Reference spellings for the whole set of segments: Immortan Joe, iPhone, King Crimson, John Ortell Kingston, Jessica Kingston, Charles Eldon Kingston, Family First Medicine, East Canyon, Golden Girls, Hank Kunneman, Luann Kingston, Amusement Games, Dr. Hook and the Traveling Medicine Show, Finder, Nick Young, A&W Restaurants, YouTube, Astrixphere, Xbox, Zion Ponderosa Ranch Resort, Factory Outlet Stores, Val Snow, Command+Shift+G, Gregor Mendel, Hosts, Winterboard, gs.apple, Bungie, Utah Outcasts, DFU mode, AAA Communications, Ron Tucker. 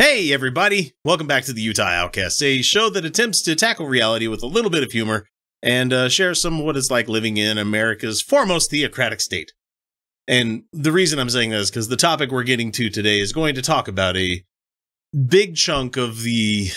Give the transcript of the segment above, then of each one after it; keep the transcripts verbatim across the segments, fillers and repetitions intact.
Hey everybody, welcome back to the Utah Outcasts, a show that attempts to tackle reality with a little bit of humor and uh, share some of what it's like living in America's foremost theocratic state. And the reason I'm saying that is because the topic we're getting to today is going to talk about a big chunk of the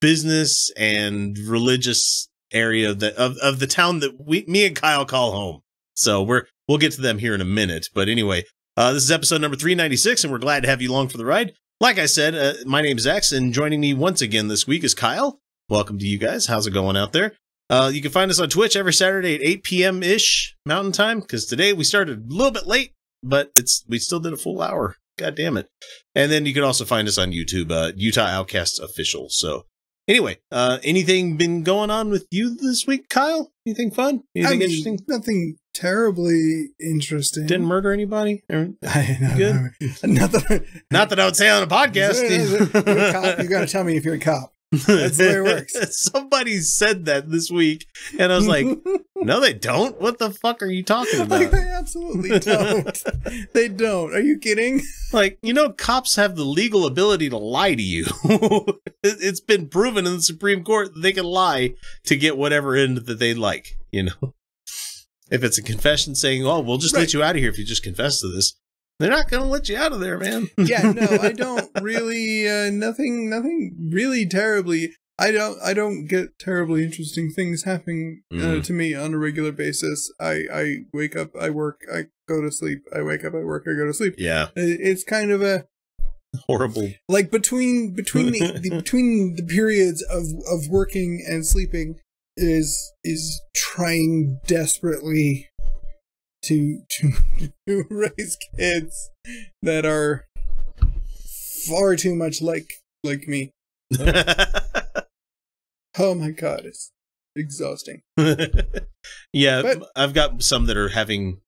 business and religious area of the, of, of the town that we, me and Kyle call home. So we're, we'll get to them here in a minute. But anyway, uh, this is episode number three ninety-six, and we're glad to have you along for the ride. Like I said, uh, my name's Zax, and joining me once again this week is Kyle. Welcome to you guys. How's it going out there? Uh, you can find us on Twitch every Saturday at eight p m ish Mountain Time, because today we started a little bit late, but it's we still did a full hour. God damn it. And then you can also find us on YouTube, uh, Utah Outcasts Official. So anyway, uh, anything been going on with you this week, Kyle? Anything fun? Anything I mean, interesting? Nothing terribly interesting. Didn't murder anybody? I, no, Good? No, not, that, not that I would say on a podcast. A you got to tell me if you're a cop. That's the way it works. Somebody said that this week, and I was like, no, they don't. What the fuck are you talking about? Like, they absolutely don't. They don't. Are you kidding? Like, you know, cops have the legal ability to lie to you. It's been proven in the Supreme Court that they can lie to get whatever end that they like, you know? If it's a confession saying, oh, we'll just right. let you out of here if you just confess to this. They're not going to let you out of there, man. Yeah, no, I don't really, uh, nothing, nothing really terribly. I don't, I don't get terribly interesting things happening uh, mm. to me on a regular basis. I, I wake up, I work, I go to sleep. I wake up, I work, I go to sleep. Yeah. It's kind of a horrible, like between, between the, the between the periods of, of working and sleeping is, is trying desperately To, to to raise kids that are far too much like like me. Oh my god, it's exhausting. Yeah, but I've got some that are having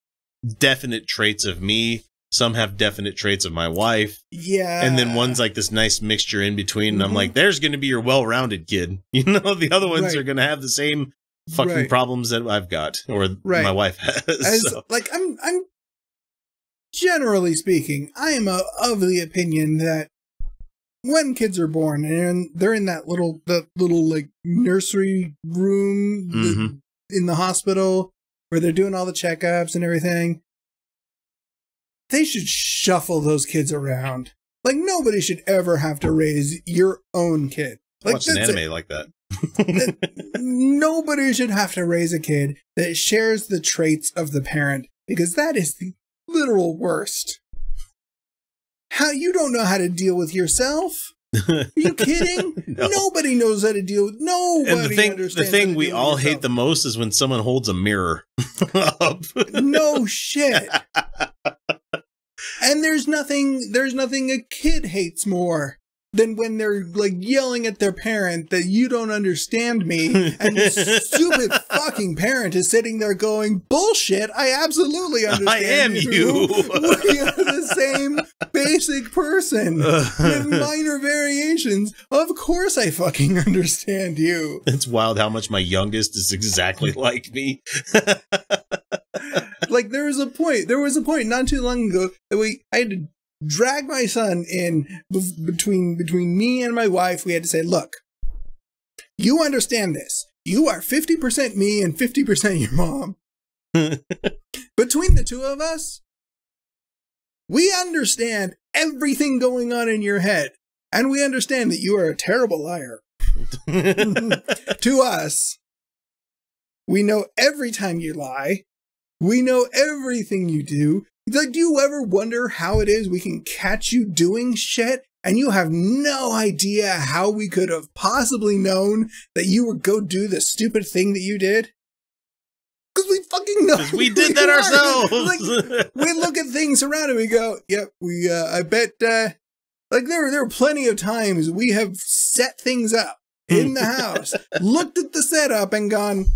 definite traits of me. Some have definite traits of my wife. Yeah, and then one's like this nice mixture in between. And mm-hmm. I'm like, there's going to be your well-rounded kid. You know, the other ones right. are going to have the same. Fucking right. problems that I've got, or right. my wife has. As, so. Like I'm, I'm. Generally speaking, I am a, of the opinion that when kids are born and they're in that little, that little like nursery room mm-hmm. the, in the hospital where they're doing all the checkups and everything, they should shuffle those kids around. Like nobody should ever have to raise your own kid. Like watch an anime it. like that. Nobody should have to raise a kid that shares the traits of the parent, because that is the literal worst. How you don't know how to deal with yourself? Are you kidding? No. Nobody knows how to deal with nobody. And the thing, understands the thing we all hate the most is when someone holds a mirror up. No shit. And there's nothing. There's nothing a kid hates more than when they're like yelling at their parent that you don't understand me, and this stupid fucking parent is sitting there going, bullshit, I absolutely understand I am you. you. We are the same basic person with minor variations. Of course I fucking understand you. It's wild how much my youngest is exactly like me. Like there was a point, there was a point not too long ago that we, I had to drag my son in between between me and my wife. We had to say, look, you understand this. You are fifty percent me and fifty percent your mom. Between the two of us, we understand everything going on in your head. And we understand that you are a terrible liar. To us, we know every time you lie. We know everything you do. Like, do you ever wonder how it is we can catch you doing shit and you have no idea how we could have possibly known that you would go do the stupid thing that you did? Because we fucking know. We did that ourselves. Like, we look at things around and we go, yep, we, uh, I bet, uh, like, there, there are plenty of times we have set things up in the house, looked at the setup and gone,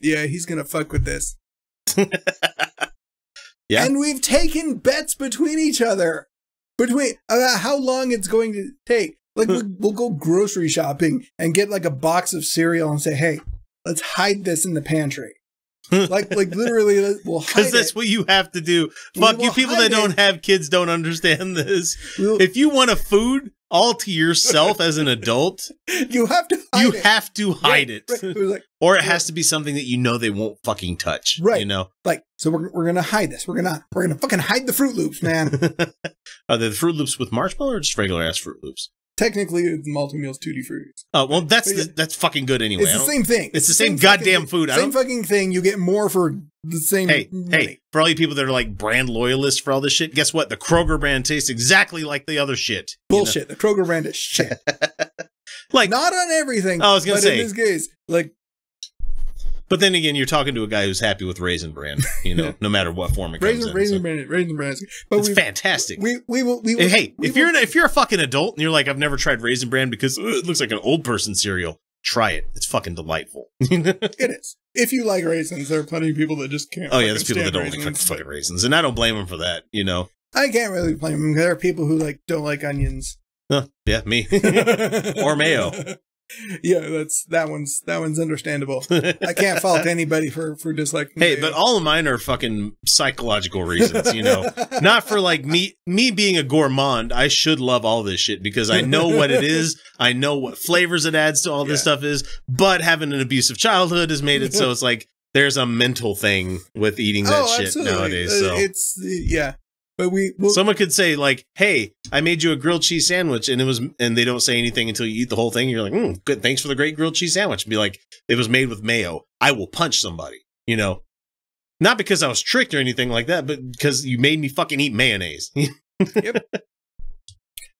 yeah, he's going to fuck with this. Yeah. And we've taken bets between each other, between uh, how long it's going to take. Like we'll, we'll go grocery shopping and get like a box of cereal and say, hey, let's hide this in the pantry. Like, like literally, we'll hide Because that's it. What you have to do. Fuck you, people that it. Don't have kids don't understand this. We'll, if you want a food all to yourself as an adult, you have to hide you it. Have to hide right, it. Right. It like, or it yeah. has to be something that you know they won't fucking touch. Right. You know? Like, so we're we're gonna hide this. We're gonna we're gonna fucking hide the Fruit Loops, man. Are they the Fruit Loops with marshmallow or just regular ass Fruit Loops? Technically, it's multi meals, tutti frutti. Oh, well, that's the, that's fucking good anyway. It's the same thing. It's the same, same goddamn food. I same don't... fucking thing. You get more for the same hey, money. Hey, for all you people that are like brand loyalists for all this shit, guess what? The Kroger brand tastes exactly like the other shit. Bullshit. You know? The Kroger brand is shit. Like not on everything. I was gonna but say in this case, like. But then again, you're talking to a guy who's happy with Raisin Bran, you know, no matter what form it Raisin, comes in. Raisin so. Bran, Raisin Bran. But it's fantastic. We we will. We, we, hey, we, if we, you're an, if you're a fucking adult and you're like, I've never tried Raisin Bran because uh, it looks like an old person cereal. Try it. It's fucking delightful. It is. If you like raisins, there are plenty of people that just can't. Oh yeah, there's people that don't like fucking raisins, and I don't blame them for that. You know, I can't really blame them. There are people who like don't like onions. Huh, yeah, me or mayo. Yeah, that's that one's that one's understandable. I can't fault anybody for for disliking. Hey, mayo. But all of mine are fucking psychological reasons, you know. Not for like me me being a gourmand. I should love all this shit because I know what it is. I know what flavors it adds to all this yeah. stuff is. But having an abusive childhood has made it so it's like there's a mental thing with eating that oh, shit absolutely. Nowadays. So it's yeah. But we, we'll, someone could say like, "Hey, I made you a grilled cheese sandwich," and it was, and they don't say anything until you eat the whole thing. You're like, mm, "Good, thanks for the great grilled cheese sandwich." And be like, "It was made with mayo." I will punch somebody, you know, not because I was tricked or anything like that, but because you made me fucking eat mayonnaise. Yep,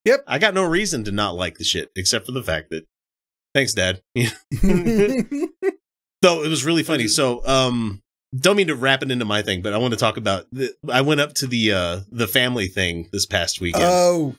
yep. I got no reason to not like the shit except for the fact that, thanks, Dad. So it was really funny. So, um. Don't mean to wrap it into my thing, but I want to talk about. The, I went up to the uh, the family thing this past weekend. Oh,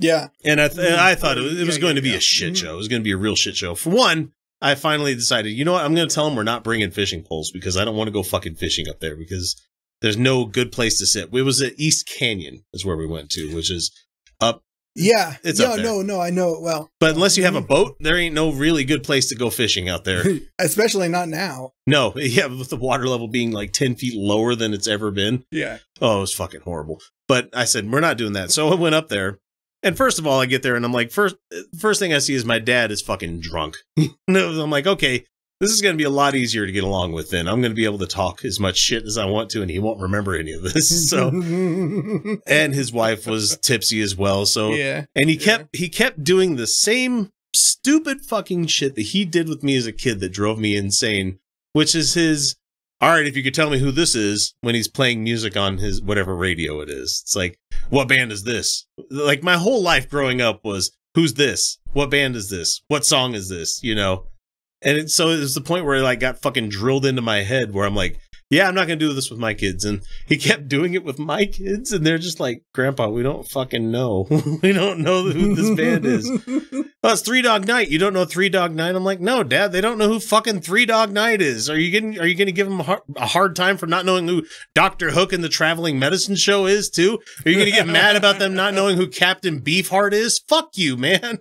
yeah, and I th and I thought it was, it was yeah, going yeah, to be yeah. a shit show. It was going to be a real shit show. For one, I finally decided. You know what? I'm going to tell them we're not bringing fishing poles because I don't want to go fucking fishing up there because there's no good place to sit. It was at East Canyon is where we went to, which is up. Yeah, it's no, up there. no, no. I know it well, but unless you have a boat, there ain't no really good place to go fishing out there, especially not now. No, yeah, with the water level being like ten feet lower than it's ever been. Yeah. Oh, it was fucking horrible. But I said we're not doing that, so I went up there, and first of all, I get there and I'm like, first, first thing I see is my dad is fucking drunk. No, I'm like, okay, this is going to be a lot easier to get along with. Then I'm going to be able to talk as much shit as I want to, and he won't remember any of this. So, and his wife was tipsy as well. So, yeah, and he yeah. kept he kept doing the same stupid fucking shit that he did with me as a kid that drove me insane, which is his. All right, if you could tell me who this is when he's playing music on his whatever radio it is, it's like, what band is this? Like my whole life growing up was, who's this? What band is this? What song is this? You know. And it, so it was the point where I like, got fucking drilled into my head where I'm like, yeah, I'm not going to do this with my kids. And he kept doing it with my kids. And they're just like, Grandpa, we don't fucking know. We don't know who this band is. Oh, it's Three Dog Night. You don't know Three Dog Night? I'm like, no, Dad, they don't know who fucking Three Dog Night is. Are you getting, are you going to give them a hard, a hard time for not knowing who Doctor Hook and the Traveling Medicine Show is too? Are you going to get mad about them not knowing who Captain Beefheart is? Fuck you, man.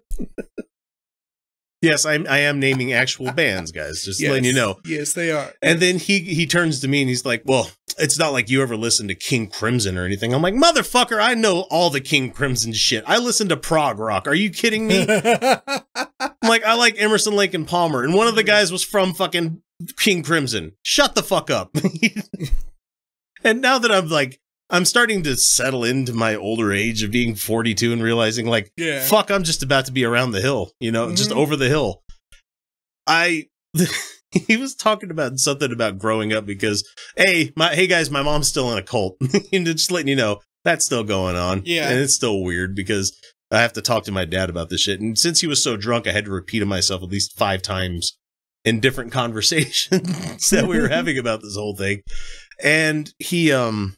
Yes, I, I am naming actual bands, guys. Just yes, letting you know. Yes, they are. And then he he turns to me and he's like, well, it's not like you ever listened to King Crimson or anything. I'm like, motherfucker, I know all the King Crimson shit. I listen to prog rock. Are you kidding me? I'm like, I like Emerson, Lake and Palmer. And one of the guys was from fucking King Crimson. Shut the fuck up. And now that I'm like, I'm starting to settle into my older age of being forty-two and realizing like, yeah. fuck, I'm just about to be around the hill, you know, mm-hmm. just over the hill. I, he was talking about something about growing up because, hey, my, hey guys, my mom's still in a cult. And just letting you know, that's still going on. Yeah. And it's still weird because I have to talk to my dad about this shit. And since he was so drunk, I had to repeat it myself at least five times in different conversations that we were having about this whole thing. And he, um,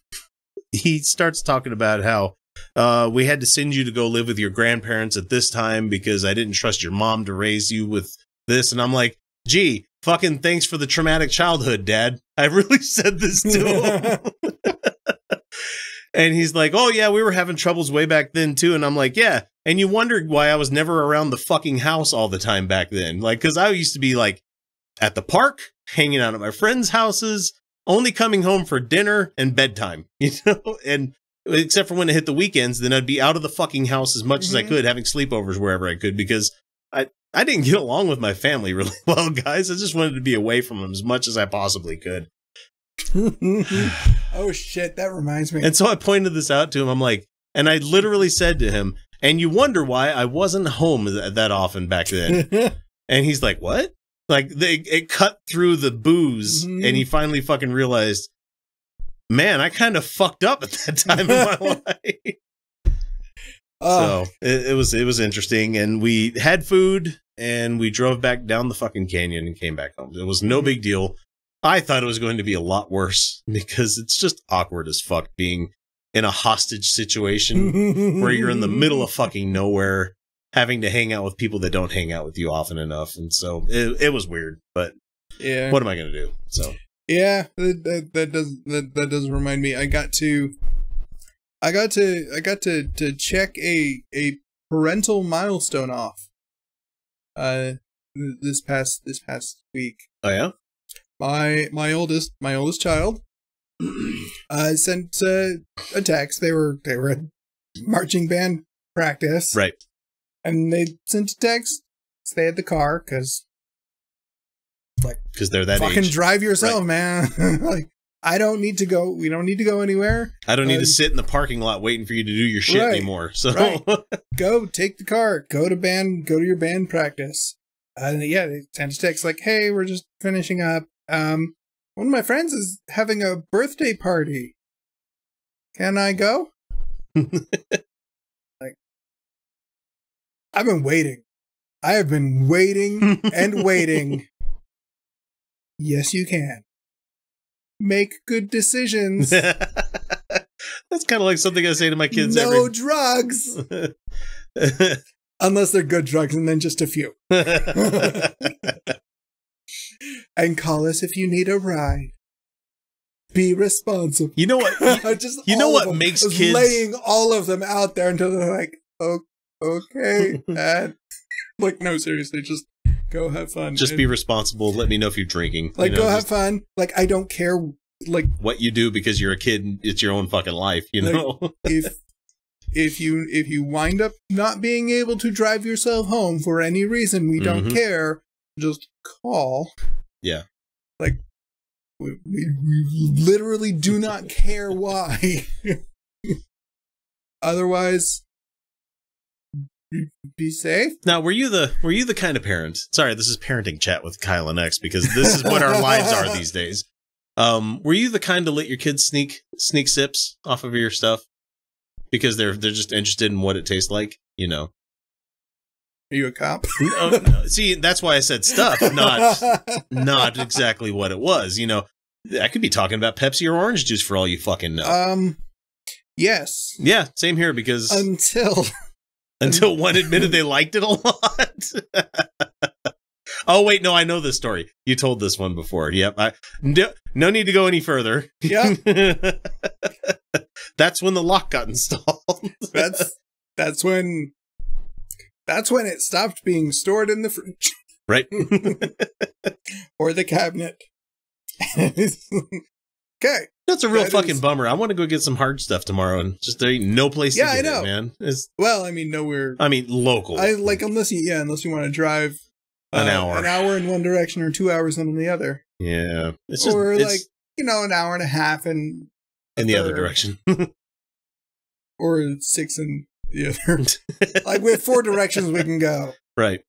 he starts talking about how uh, we had to send you to go live with your grandparents at this time because I didn't trust your mom to raise you with this. And I'm like, gee, fucking thanks for the traumatic childhood, Dad. I really said this to him. And he's like, oh, yeah, we were having troubles way back then, too. And I'm like, yeah. And you wondered why I was never around the fucking house all the time back then. Like, because I used to be like, at the park, hanging out at my friends' houses, only coming home for dinner and bedtime, you know, and except for when it hit the weekends, then I'd be out of the fucking house as much mm-hmm. as I could, having sleepovers wherever I could, because I, I didn't get along with my family really well, guys. I just wanted to be away from them as much as I possibly could. Oh, shit. That reminds me. And so I pointed this out to him. I'm like, and I literally said to him, and you wonder why I wasn't home th that often back then. And he's like, what? Like, they, it cut through the booze, mm-hmm. and he finally fucking realized, man, I kind of fucked up at that time in my life. Oh. So it, it was it was interesting, and we had food, and we drove back down the fucking canyon and came back home. It was no big deal. I thought it was going to be a lot worse, because it's just awkward as fuck being in a hostage situation where you're in the middle of fucking nowhere, having to hang out with people that don't hang out with you often enough. And so it, it was weird, but yeah, what am I going to do? So yeah, that, that, that does, that, that does remind me. I got to, I got to, I got to, to check a, a parental milestone off, uh, this past, this past week. Oh yeah. My, my oldest, my oldest child, uh, sent, uh, a text. They were, they were at marching band practice. Right. And they sent a text, stay at the car, because, like, because they're that fucking age. Drive yourself, right, man. Like, I don't need to go. We don't need to go anywhere. I don't need uh, to sit in the parking lot waiting for you to do your shit right, anymore. So right. Go take the car. Go to band. Go to your band practice. Uh, and yeah, they sent a text like, "Hey, we're just finishing up. Um, one of my friends is having a birthday party. Can I go?" I've been waiting. I have been waiting and waiting. Yes, you can. Make good decisions. That's kind of like something I say to my kids. No every... drugs. Unless they're good drugs, and then just a few. And call us if you need a ride. Be responsible. You know what? Just you know what makes kids... laying all of them out there until they're like, okay. Okay, Dad. Like, no, seriously, just go have fun. Just and, be responsible. Let me know if you're drinking. Like, you know, go have fun. Like, I don't care. Like what you do, because you're a kid. And it's your own fucking life, you like, know. if if you if you wind up not being able to drive yourself home for any reason, we don't mm-hmm. care. Just call. Yeah. Like, we, we literally do not care why. Otherwise. Be safe. Now, were you the were you the kind of parent? Sorry, this is parenting chat with Kyle and X, because this is what our lives are these days. Um, were you the kind to let your kids sneak sneak sips off of your stuff because they're they're just interested in what it tastes like? You know. Are you a cop? No, no. See, that's why I said stuff, not not exactly what it was. You know, I could be talking about Pepsi or orange juice for all you fucking know. Um. Yes. Yeah. Same here, because until. Until one admitted they liked it a lot. Oh, wait, no, I know this story. You told this one before. Yep. I, no, no need to go any further. Yeah. That's when the lock got installed. that's that's when that's when it stopped being stored in the fridge. Right. Or the cabinet. Okay. That's a real that fucking is. Bummer. I want to go get some hard stuff tomorrow, and just there ain't no place yeah, to get I know. It, man. It's, well, I mean, nowhere. I mean, local. I like unless you, yeah, unless you want to drive an uh, hour, an hour in one direction, or two hours in the other. Yeah, it's just, or it's, like you know, an hour and a half in in the third. Other direction, or six in the other. Like we have four directions we can go. Right,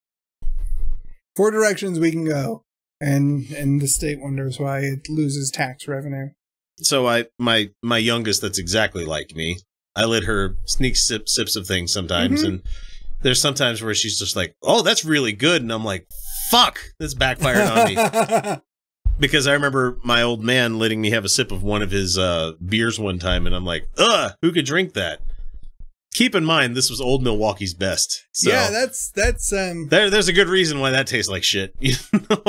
four directions we can go, and and the state wonders why it loses tax revenue. So I, my, my youngest, that's exactly like me. I let her sneak sip, sips of things sometimes. Mm-hmm. And there's sometimes where she's just like, oh, that's really good. And I'm like, fuck, this backfired on me. Because I remember my old man letting me have a sip of one of his uh, beers one time. And I'm like, ugh, who could drink that? Keep in mind, this was Old Milwaukee's Best. So yeah, that's, that's, um, there, there's a good reason why that tastes like shit. You know?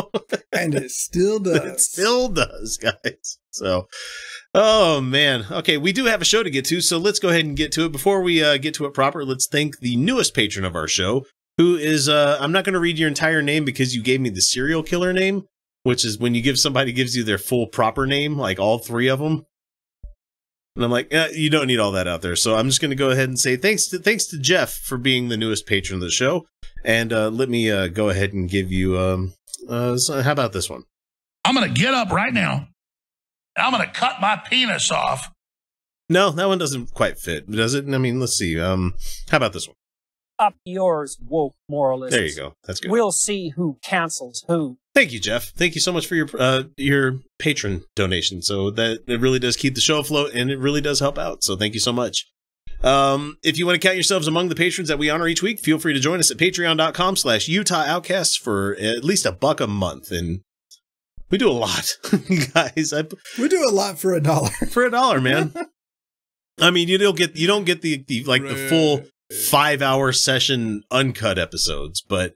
And it still does. It still does, guys. So, oh man. Okay. We do have a show to get to, so let's go ahead and get to it. Before we uh, get to it proper, let's thank the newest patron of our show, who is, uh, I'm not going to read your entire name because you gave me the serial killer name, which is when you give somebody gives you their full proper name, like all three of them. And I'm like, eh, you don't need all that out there. So I'm just going to go ahead and say thanks to thanks to Jeff for being the newest patron of the show. And uh, let me uh, go ahead and give you, um, uh, so how about this one? I'm going to get up right now and I'm going to cut my penis off. No, that one doesn't quite fit, does it? I mean, let's see. Um, how about this one? Up yours, woke moralists. There you go. That's good. We'll see who cancels who. Thank you, Jeff. Thank you so much for your uh, your patron donation. So that it really does keep the show afloat, and it really does help out. So thank you so much. Um, if you want to count yourselves among the patrons that we honor each week, feel free to join us at patreon dot com slash Utah Outcasts for at least a buck a month. And we do a lot, guys. I, we do a lot for a dollar. For a dollar, man. I mean, you don't get you don't get the, the like right. the full. five hour session uncut episodes, but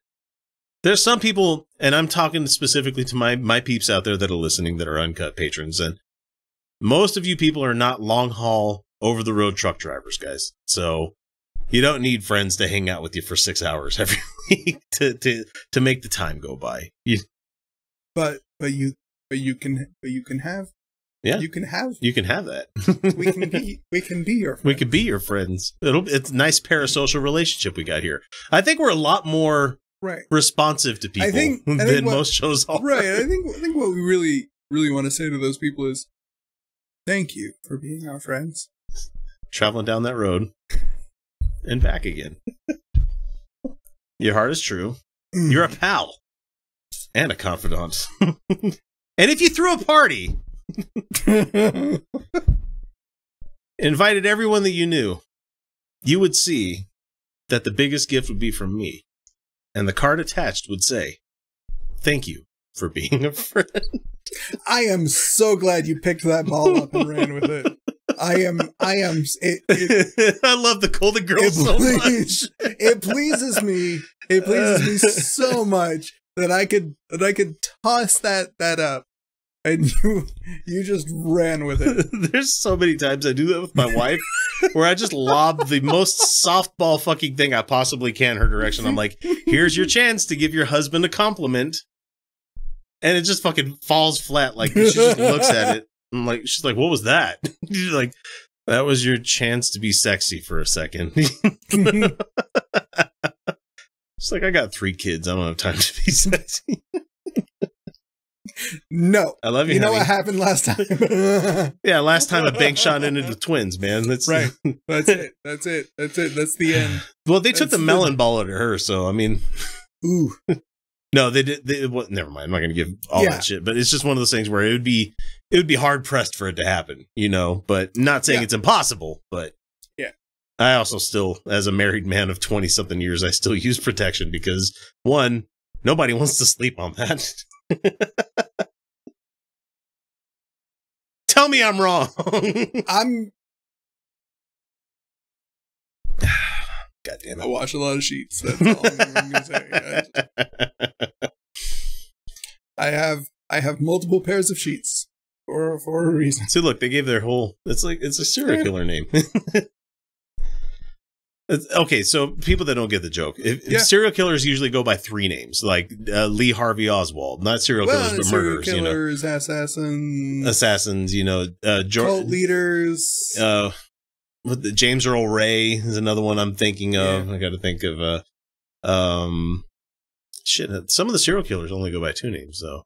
there's some people, and I'm talking specifically to my my peeps out there that are listening that are uncut patrons, and most of you people are not long haul over the road truck drivers, guys. So you don't need friends to hang out with you for six hours every week to to to make the time go by. You, but but you but you can but you can have Yeah, you can have you can have that. we can be we can be your friends. we can be your friends. It'll it's a nice parasocial relationship we got here. I think we're a lot more right. responsive to people I think, I than think what, most shows are. Right. I think I think what we really really want to say to those people is, thank you for being our friends. Traveling down that road and back again. Your heart is true. Mm. You're a pal and a confidant. And if you threw a party. Invited everyone that you knew, you would see that the biggest gift would be from me, and the card attached would say, thank you for being a friend. I am so glad you picked that ball up and ran with it. I am I am it, it, I love the Golden Girls so please, much. It pleases me it pleases me so much that I could that I could toss that that up. And you, you just ran with it. There's so many times I do that with my wife where I just lob the most softball fucking thing I possibly can her direction. I'm like, here's your chance to give your husband a compliment. And it just fucking falls flat. Like, she just looks at it. I'm like, she's like, what was that? She's like, that was your chance to be sexy for a second. She's like, I got three kids. I don't have time to be sexy. No, I love you. You know honey. What happened last time? Yeah, last time a bank shot into the twins, man. That's right. That's it. That's it. That's it. That's the end. Well, they that's took the melon the... ball out of her, so I mean, ooh, no, they did. They, well, never mind. I'm not going to give all yeah. that shit, but it's just one of those things where it would be, it would be hard pressed for it to happen, you know. But not saying yeah. it's impossible, but yeah, I also still, as a married man of twenty something years, I still use protection because one, nobody wants to sleep on that. Tell me I'm wrong. I'm God damn it. I wash a lot of sheets. That's all I'm gonna say. I, just... I have I have multiple pairs of sheets for for a reason. See, look, they gave their whole it's like it's a serial killer name. Okay, so people that don't get the joke, if, yeah. if serial killers usually go by three names, like uh, Lee Harvey Oswald, not serial well, killers, but serial murderers, killers, you know, assassins, assassins, you know, uh, cult leaders. Uh, what the, James Earl Ray is another one I'm thinking of. Yeah. I got to think of uh, um, shit. Some of the serial killers only go by two names, though.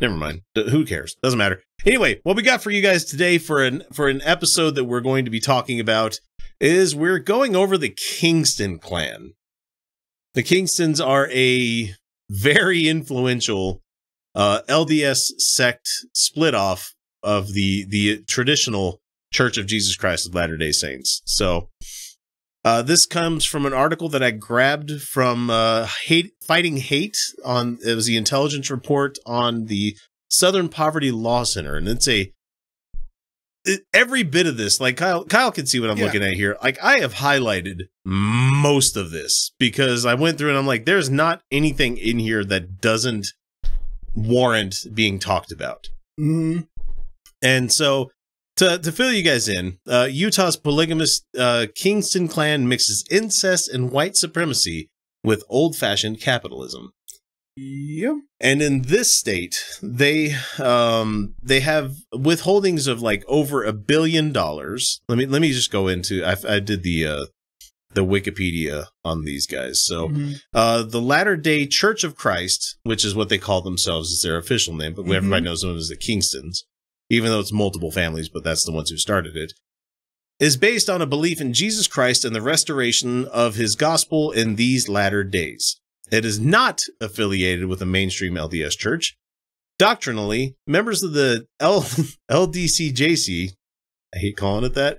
Never mind. Who cares? Doesn't matter. Anyway, what we got for you guys today for an for an episode that we're going to be talking about is we're going over the Kingston clan. The Kingstons are a very influential uh, L D S sect split off of the the traditional Church of Jesus Christ of Latter-day Saints. So uh, this comes from an article that I grabbed from uh, Hate, Fighting Hate. On it was the intelligence report on the Southern Poverty Law Center, and it's a it, every bit of this. Like Kyle, Kyle can see what I'm yeah. looking at here. Like I have highlighted most of this because I went through and I'm like, there's not anything in here that doesn't warrant being talked about. Mm-hmm. And so. To, to fill you guys in, uh, Utah's polygamous uh, Kingston clan mixes incest and white supremacy with old-fashioned capitalism. Yep. And in this state, they um they have withholdings of like over a billion dollars. Let me let me just go into I, I did the uh, the Wikipedia on these guys. So mm-hmm. uh, the Latter Day Church of Christ, which is what they call themselves, is their official name, but mm-hmm. everybody knows them as the Kingstons, even though it's multiple families, but that's the ones who started it. Is based on a belief in Jesus Christ and the restoration of his gospel in these latter days. It is not affiliated with a mainstream L D S church. Doctrinally, members of the L D C J C, I hate calling it that,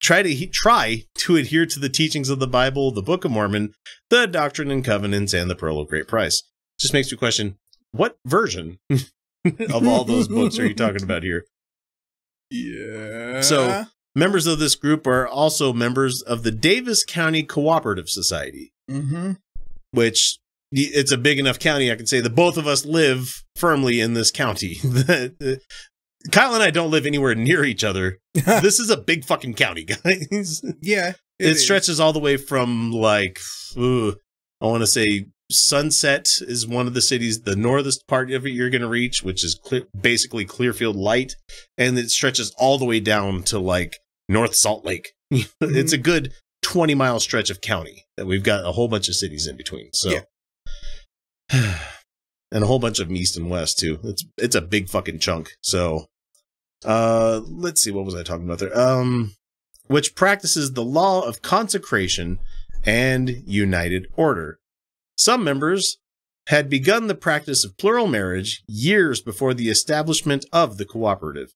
try to, try to adhere to the teachings of the Bible, the Book of Mormon, the Doctrine and Covenants, and the Pearl of Great Price. Just makes me question, what version of all those books are you talking about here? Yeah. So... members of this group are also members of the Davis County Cooperative Society, mm-hmm. which it's a big enough county. I can say that both of us live firmly in this county. Kyle and I don't live anywhere near each other. This is a big fucking county, guys. Yeah. It, it stretches all the way from like, ooh, I want to say Sunset is one of the cities, the northest part of it you're going to reach, which is clear, basically Clearfield Light. And it stretches all the way down to like North Salt Lake. Mm-hmm. It's a good twenty mile stretch of county that we've got a whole bunch of cities in between. So, yeah. And a whole bunch of them east and west too. It's, it's a big fucking chunk. So, uh, let's see. What was I talking about there? Um, which practices the law of consecration and united order. Some members had begun the practice of plural marriage years before the establishment of the cooperative.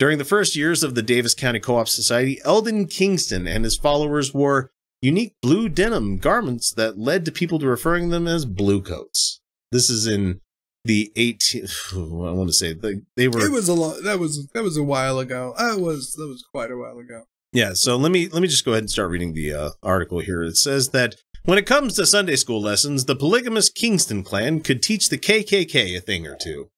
During the first years of the Davis County Co-op Society, Eldon Kingston and his followers wore unique blue denim garments that led to people to referring them as bluecoats. This is in the eighteenth. I want to say they, they were. It was a lot. That was that was a while ago. That was that was quite a while ago. Yeah. So let me let me just go ahead and start reading the uh, article here. It says that. When it comes to Sunday school lessons, the polygamous Kingston clan could teach the K K K a thing or two.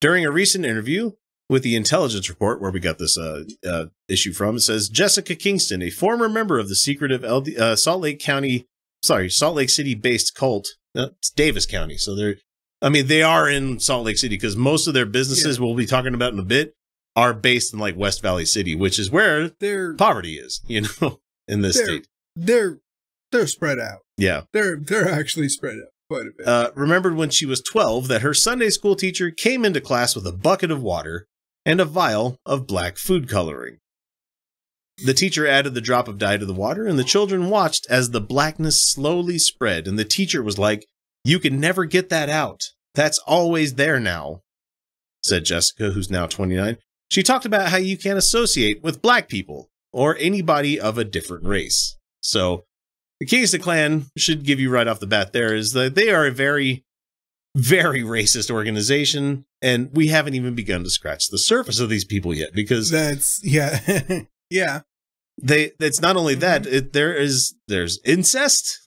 During a recent interview with the Intelligence Report, where we got this uh, uh, issue from, it says, Jessica Kingston, a former member of the secretive L D, uh, Salt Lake County, sorry, Salt Lake City-based cult, no, it's Davis County, so they're, I mean, they are in Salt Lake City, because most of their businesses yeah. we'll be talking about in a bit are based in, like, West Valley City, which is where their poverty is, you know, in this they're, state. They're... They're spread out. Yeah. They're they're actually spread out quite a bit. Uh, remembered when she was twelve that her Sunday school teacher came into class with a bucket of water and a vial of black food coloring. The teacher added the drop of dye to the water, and the children watched as the blackness slowly spread, and the teacher was like, "You can never get that out. That's always there now," said Jessica, who's now twenty-nine. She talked about how you can't associate with black people or anybody of a different race. So... the Kingston clan should give you right off the bat there is that they are a very, very racist organization, and we haven't even begun to scratch the surface of these people yet because that's yeah, yeah. They it's not only that it, there is there's incest,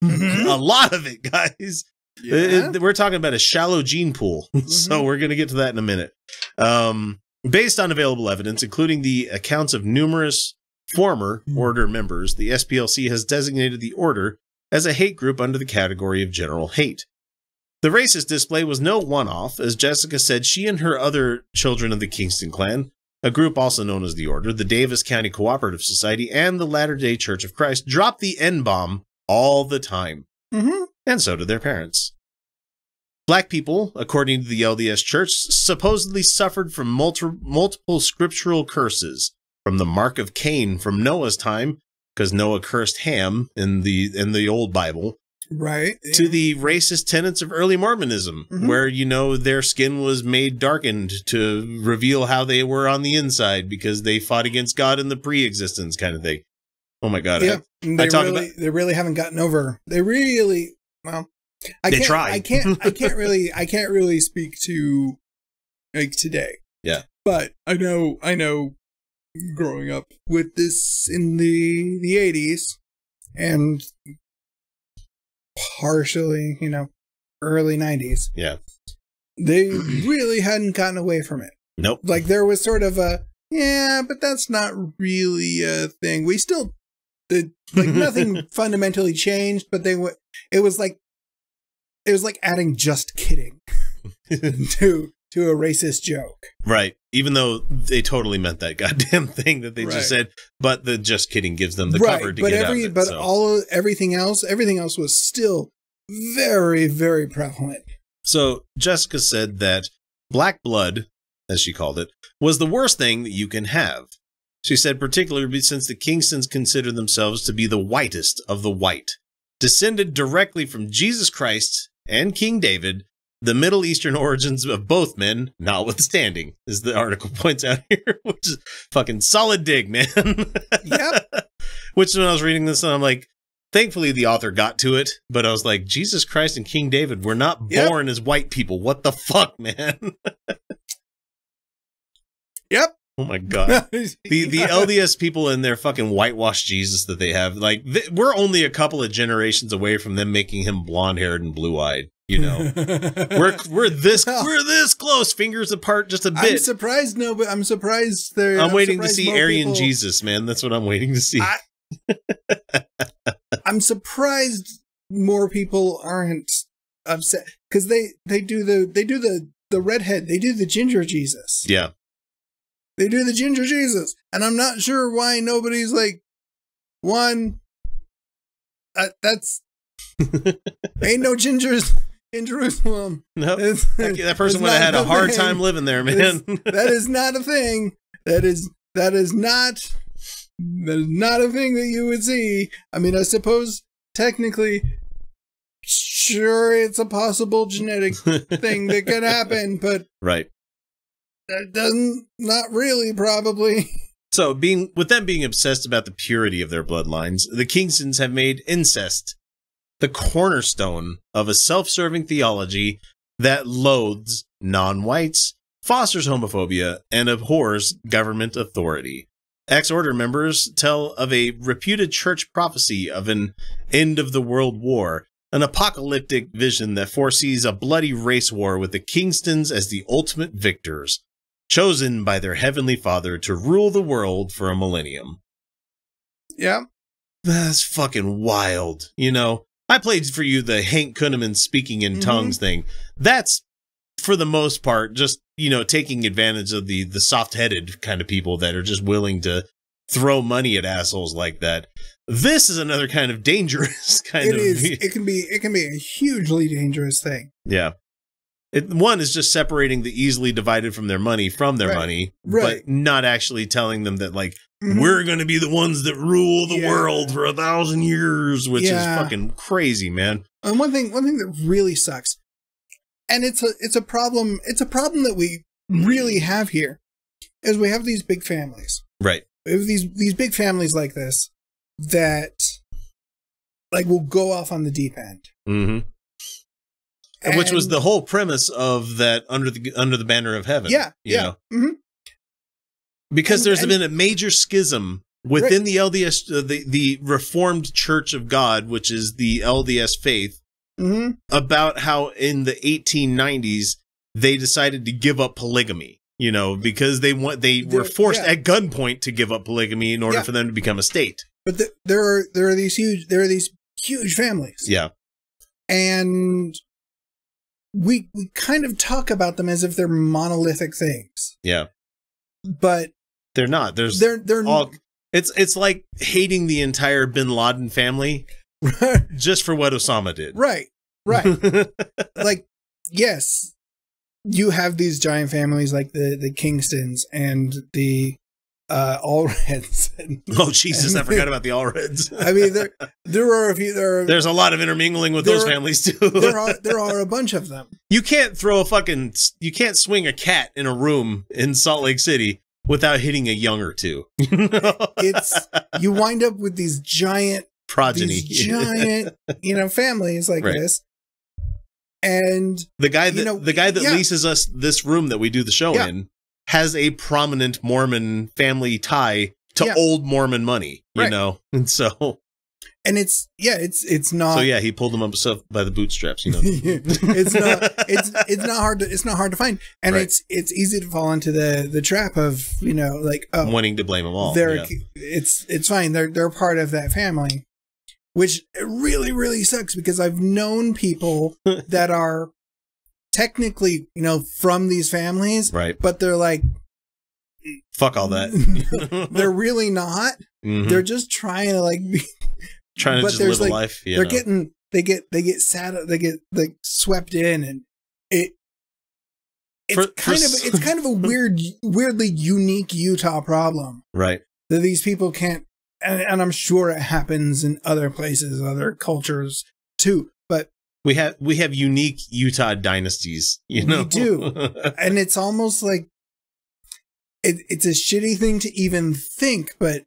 a lot of it, guys. Yeah. It, it, we're talking about a shallow gene pool, mm-hmm. so we're gonna get to that in a minute. Um, based on available evidence, including the accounts of numerous. Former order members, the S P L C has designated the order as a hate group under the category of general hate. The racist display was no one-off, as Jessica said she and her other children of the Kingston clan, a group also known as the Order, the Davis County Cooperative Society, and the Latter-day Church of Christ, dropped the N-bomb all the time. Mm-hmm. And so did their parents. Black people, according to the L D S Church, supposedly suffered from multi multiple scriptural curses. From the mark of Cain from Noah's time, because Noah cursed Ham in the in the old Bible, right? Yeah. To the racist tenets of early Mormonism, mm-hmm. where you know their skin was made darkened to reveal how they were on the inside because they fought against God in the pre-existence kind of thing. Oh my God! Yeah, I, they I talk really about they really haven't gotten over. They really well. I they can't, try. I can't. I can't really. I can't really speak to like today. Yeah, but I know. I know. Growing up with this in the the eighties and partially, you know, early nineties. Yeah. They really hadn't gotten away from it. Nope. Like there was sort of a, yeah, but that's not really a thing. We still, the, like nothing fundamentally changed, but they were, it was like it was like adding "just kidding" to to a racist joke. Right. Even though they totally meant that goddamn thing that they right. just said, but the "just kidding" gives them the right. cover to but get every, out of it. But so. all of, everything else, everything else was still very, very prevalent. So Jessica said that black blood, as she called it, was the worst thing that you can have. She said, particularly since the Kingstons consider themselves to be the whitest of the white. Descended directly from Jesus Christ and King David, the Middle Eastern origins of both men, notwithstanding, as the article points out here, which is fucking solid dig, man. Yep. Which when I was reading this, I'm like, thankfully the author got to it, but I was like, Jesus Christ and King David were not yep. born as white people. What the fuck, man? Yep. Oh my God. The the L D S people and their fucking whitewashed Jesus that they have, like they, we're only a couple of generations away from them making him blonde haired and blue eyed. You know, we're we're this we're this close, fingers apart just a bit. I'm surprised no, but I'm surprised there. I'm, I'm waiting surprised to see Aryan people. Jesus, man. That's what I'm waiting to see. I, I'm surprised more people aren't upset because they they do the they do the the redhead, they do the ginger Jesus. Yeah. They do the ginger Jesus, and I'm not sure why nobody's like, one, uh, that's, ain't no gingers in Jerusalem. Nope. That, that person would have had a hard time living there, man. It's, that is not a thing. That is, that is not, that is not a thing that you would see. I mean, I suppose technically, sure, it's a possible genetic thing that could happen, but. Right. That doesn't, not really, probably. So, being with them being obsessed about the purity of their bloodlines, the Kingstons have made incest the cornerstone of a self-serving theology that loathes non-whites, fosters homophobia, and abhors government authority. Ex-Order members tell of a reputed church prophecy of an end-of-the-world war, an apocalyptic vision that foresees a bloody race war with the Kingstons as the ultimate victors, chosen by their heavenly father to rule the world for a millennium. Yeah. That's fucking wild. You know, I played for you the Hank Kunneman speaking in mm-hmm. tongues thing. That's, for the most part, just, you know, taking advantage of the, the soft-headed kind of people that are just willing to throw money at assholes like that. This is another kind of dangerous kind it of... It is. It can be, it can be a hugely dangerous thing. Yeah. It, one is just separating the easily divided from their money from their right. money, right. but not actually telling them that, like, mm-hmm. we're going to be the ones that rule the yeah. world for a thousand years, which yeah. is fucking crazy, man. And one thing, one thing that really sucks, and it's a, it's a problem, it's a problem that we really have here, is we have these big families. Right. We have these, these big families like this that, like, will go off on the deep end. Mm-hmm. And which was the whole premise of that under the under the banner of heaven. Yeah, you yeah. know? Mm-hmm. Because and, there's and, been a major schism within right. the L D S, uh, the the Reformed Church of God, which is the L D S faith, mm-hmm. about how in the eighteen nineties they decided to give up polygamy. You know, because they want they They're, were forced yeah. at gunpoint to give up polygamy in order yeah. for them to become a state. But the, there are there are these huge there are these huge families. Yeah, and. We, we kind of talk about them as if they're monolithic things. Yeah. But they're not. There's they're they're all it's it's like hating the entire bin Laden family just for what Osama did. Right. Right. Like, yes, you have these giant families like the the Kingstons and the uh Allreds. And, oh Jesus, I forgot about the Allreds. I mean there there are a few there are, there's a lot of intermingling with those are, families too. There are there are a bunch of them. You can't throw a fucking you can't swing a cat in a room in Salt Lake City without hitting a young or two. It's you wind up with these giant progeny these giant, you know, families like right. this. And the guy that you know, the guy that yeah. leases us this room that we do the show yeah. in has a prominent Mormon family tie to yeah. old Mormon money, you right. know? And so, and it's, yeah, it's, it's not, so yeah, he pulled them up by the bootstraps, you know, it's not, it's, it's not hard to, it's not hard to find. And right. it's, it's easy to fall into the, the trap of, you know, like, oh, wanting to blame them all. They're, yeah. it's, it's fine. They're, they're part of that family. which really, really sucks because I've known people that are technically, you know, from these families, right? But they're like, fuck all that. They're really not. Mm-hmm. They're just trying to like be, trying to but just live like, a life. You they're know? getting they get they get sad. They get like swept in, and it. It's for, kind for, of it's kind of a weird, weirdly unique Utah problem, right? That these people can't, and, and I'm sure it happens in other places, other cultures too. But we have we have unique Utah dynasties, you know. We do, and it's almost like it, it's a shitty thing to even think. But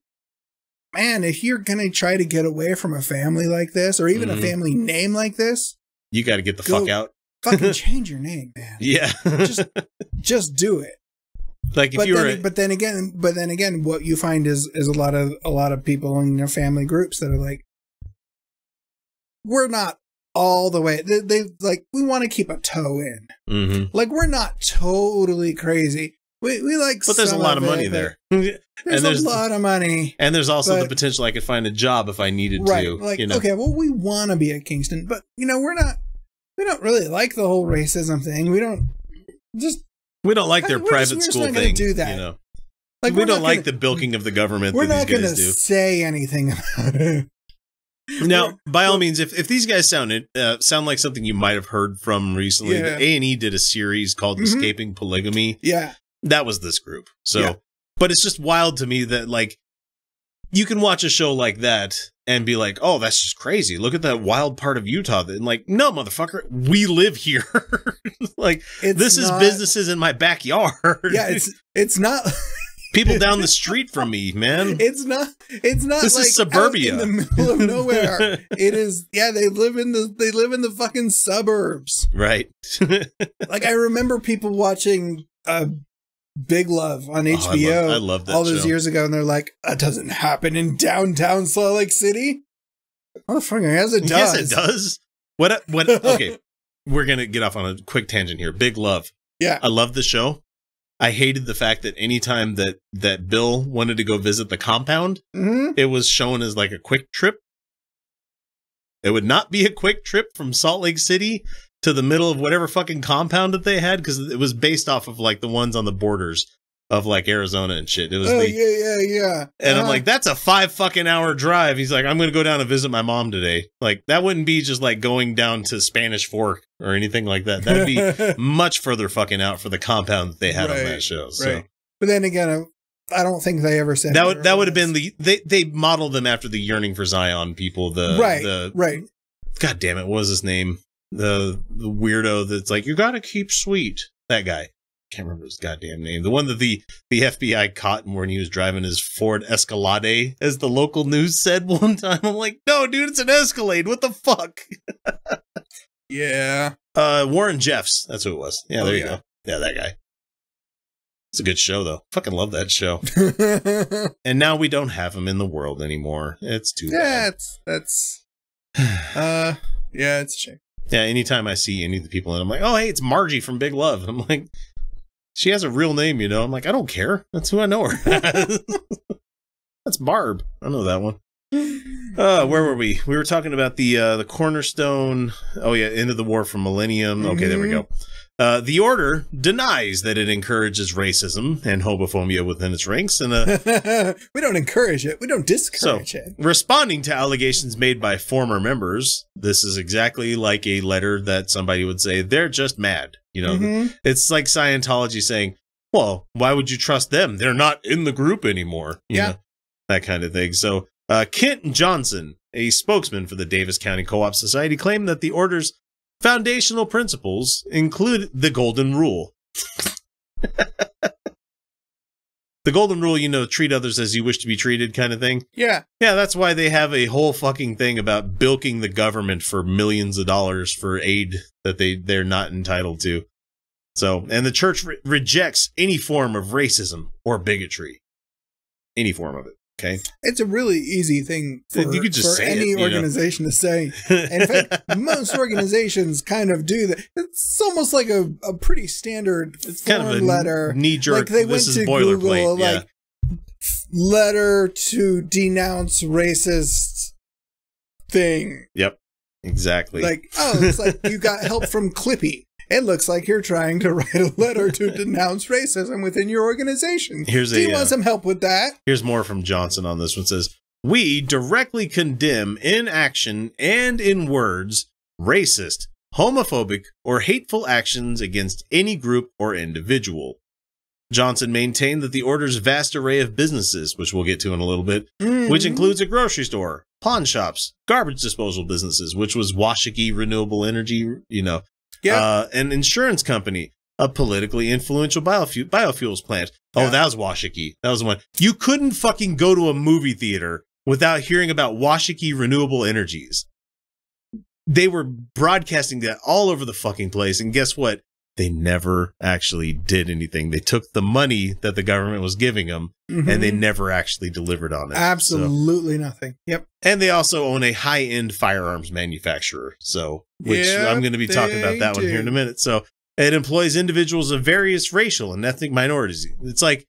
man, if you're gonna try to get away from a family like this, or even mm-hmm. a family name like this, you got to get the go, fuck out. Fucking change your name, man. Yeah. just just do it. Like if but you then, were a, but then again but then again what you find is is a lot of a lot of people in their family groups that are like, we're not all the way they, they like we want to keep a toe in. Mm-hmm. Like we're not totally crazy. We we like But there's some a lot of, of money it, there. There's, and there's a lot of money. And there's also but, the potential I could find a job if I needed right, to. Like, you know? Okay, well we want to be at Kingston, but you know, we're not We don't really like the whole racism thing. We don't just we don't like their I mean, private just, school thing. Do that. You know, like we don't like gonna, the bilking of the government. We're that not going to say anything about it. Now, by all means, if if these guys sounded uh, sound like something you might have heard from recently, yeah. the A and E did a series called mm-hmm. "Escaping Polygamy." Yeah, that was this group. So, yeah. but it's just wild to me that like you can watch a show like that and be like, oh, that's just crazy. Look at that wild part of Utah. And like, no, motherfucker, we live here. Like, it's this not, is businesses in my backyard. Yeah, it's it's not. People down the street from me, man. It's not. It's not. This like is suburbia, out in the middle of nowhere. It is. Yeah, they live in the they live in the fucking suburbs. Right. Like I remember people watching Uh, Big Love on H B O. Oh, I love, I love that all those show. years ago, and they're like, "That doesn't happen in downtown Salt Lake City." Motherfucker, yes, it does. Yes, it does. What? What? Okay, we're gonna get off on a quick tangent here. Big Love. Yeah, I love the show. I hated the fact that anytime that that Bill wanted to go visit the compound, mm-hmm. it was shown as like a quick trip. It would not be a quick trip from Salt Lake City to the middle of whatever fucking compound that they had, because it was based off of like the ones on the borders of like Arizona and shit. It was oh, the, yeah, yeah, yeah. And uh, I'm like, that's a five fucking hour drive. He's like, I'm going to go down and visit my mom today. Like that wouldn't be just like going down to Spanish Fork or anything like that. That'd be much further fucking out for the compound that they had right, on that show. So, right. But then again, I don't think they ever said that would, that would have been the, they, they modeled them after the Yearning for Zion people. The right, the, right. God damn it. What was his name? The, the weirdo that's like, you gotta keep sweet. That guy. Can't remember his goddamn name. The one that the, the F B I caught when he was driving his Ford Escalade, as the local news said one time. I'm like, no, dude, it's an Escalade. What the fuck? Yeah. Uh, Warren Jeffs. That's who it was. Yeah, there oh, you yeah. go. Yeah, that guy. It's a good show, though. Fucking love that show. And now we don't have him in the world anymore. It's too yeah, bad. Yeah, it's, that's, uh, yeah, it's a shame. Yeah, anytime I see any of the people and I'm like, oh, hey, it's Margie from Big Love. I'm like, she has a real name, you know. I'm like, I don't care. That's who I know her as. That's Barb. I know that one. Uh, where were we? We were talking about the uh, the cornerstone. Oh, yeah, end of the war from Millennium. Okay, mm-hmm. there we go. Uh, the order denies that it encourages racism and homophobia within its ranks. And uh, we don't encourage it. We don't discourage so, it. Responding to allegations made by former members, this is exactly like a letter that somebody would say, they're just mad. You know, mm-hmm. It's like Scientology saying, well, why would you trust them? They're not in the group anymore. You yeah. know, that kind of thing. So uh, Kent Johnson, a spokesman for the Davis County Co-op Society, claimed that the order's foundational principles include the golden rule. The golden rule, you know, treat others as you wish to be treated kind of thing. Yeah. Yeah, that's why they have a whole fucking thing about bilking the government for millions of dollars for aid that they, they're not entitled to. So, and the church re rejects any form of racism or bigotry. Any form of it. Okay. It's a really easy thing for, you could just for any it, organization know? to say. And in fact, most organizations kind of do that. It's almost like a, a pretty standard it's kind of a letter. Knee jerk. Like they this went is to Google, yeah. like letter to denounce racist thing. Yep, exactly. Like, oh, it's like you got help from Clippy. It looks like you're trying to write a letter to denounce racism within your organization. Here's Do you a, want uh, some help with that? Here's more from Johnson on this one. It says, we directly condemn in action and in words racist, homophobic, or hateful actions against any group or individual. Johnson maintained that the order's vast array of businesses, which we'll get to in a little bit, mm-hmm. which includes a grocery store, pawn shops, garbage disposal businesses, which was Washakie Renewable Energy, you know, yeah. uh, an insurance company, a politically influential biofu biofuels plant. Yeah. Oh, that was Washakie. That was the one. You couldn't fucking go to a movie theater without hearing about Washakie Renewable Energies. They were broadcasting that all over the fucking place. And guess what? They never actually did anything. They took the money that the government was giving them, mm-hmm. and they never actually delivered on it. Absolutely so. nothing. Yep. And they also own a high-end firearms manufacturer, so which yep, I'm going to be talking about that do. one here in a minute. So it employs individuals of various racial and ethnic minorities. It's like,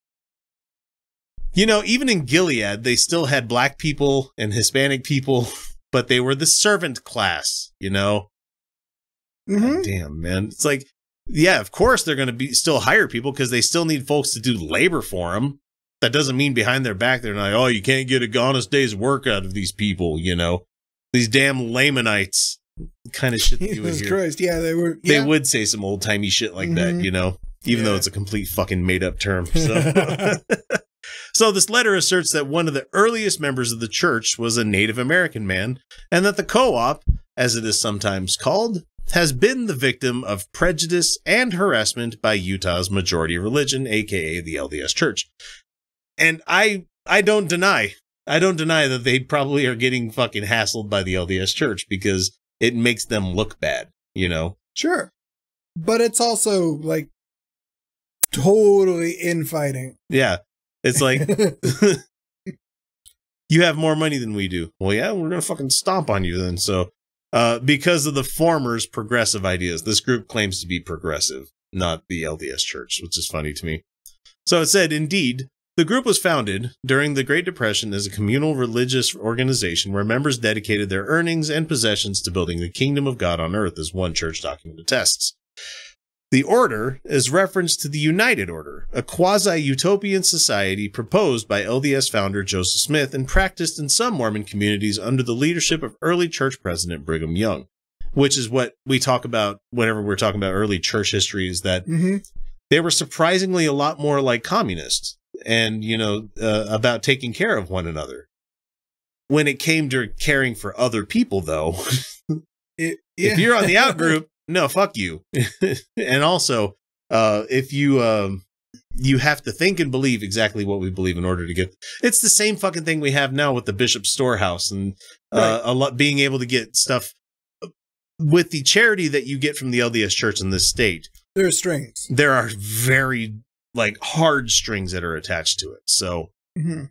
you know, even in Gilead, they still had black people and Hispanic people, but they were the servant class, you know? Mm-hmm. God damn, man. It's like, yeah, of course they're going to be still hire people because they still need folks to do labor for them. That doesn't mean behind their back they're like, oh, you can't get a honest day's work out of these people, you know, these damn Lamanites, the kind of shit that you would hear. Christ, yeah, they were. Yeah. They would say some old timey shit like mm-hmm. that, you know, even yeah. though it's a complete fucking made up term. So. So this letter asserts that one of the earliest members of the church was a Native American man, and that the co-op, as it is sometimes called, has been the victim of prejudice and harassment by Utah's majority religion, aka the L D S Church. And I I don't deny, I don't deny that they probably are getting fucking hassled by the L D S Church because it makes them look bad, you know? Sure. But it's also like totally infighting. Yeah. It's like, you have more money than we do. Well, yeah, we're going to fucking stomp on you then. So, uh, because of the former's progressive ideas, this group claims to be progressive, not the L D S Church, which is funny to me. So it said, indeed, the group was founded during the Great Depression as a communal religious organization where members dedicated their earnings and possessions to building the kingdom of God on earth, as one church document attests. The order is referenced to the United Order, a quasi-utopian society proposed by L D S founder Joseph Smith and practiced in some Mormon communities under the leadership of early church president Brigham Young, which is what we talk about whenever we're talking about early church history, is that mm-hmm. they were surprisingly a lot more like communists and, you know, uh, about taking care of one another. When it came to caring for other people, though, it, yeah. if you're on the out group, no, fuck you. And also, uh, if you, um, you have to think and believe exactly what we believe in order to get, it's the same fucking thing we have now with the Bishop's Storehouse and, uh, right. a lot being able to get stuff with the charity that you get from the L D S Church in this state. There are strings. There are very like hard strings that are attached to it. So mm-hmm.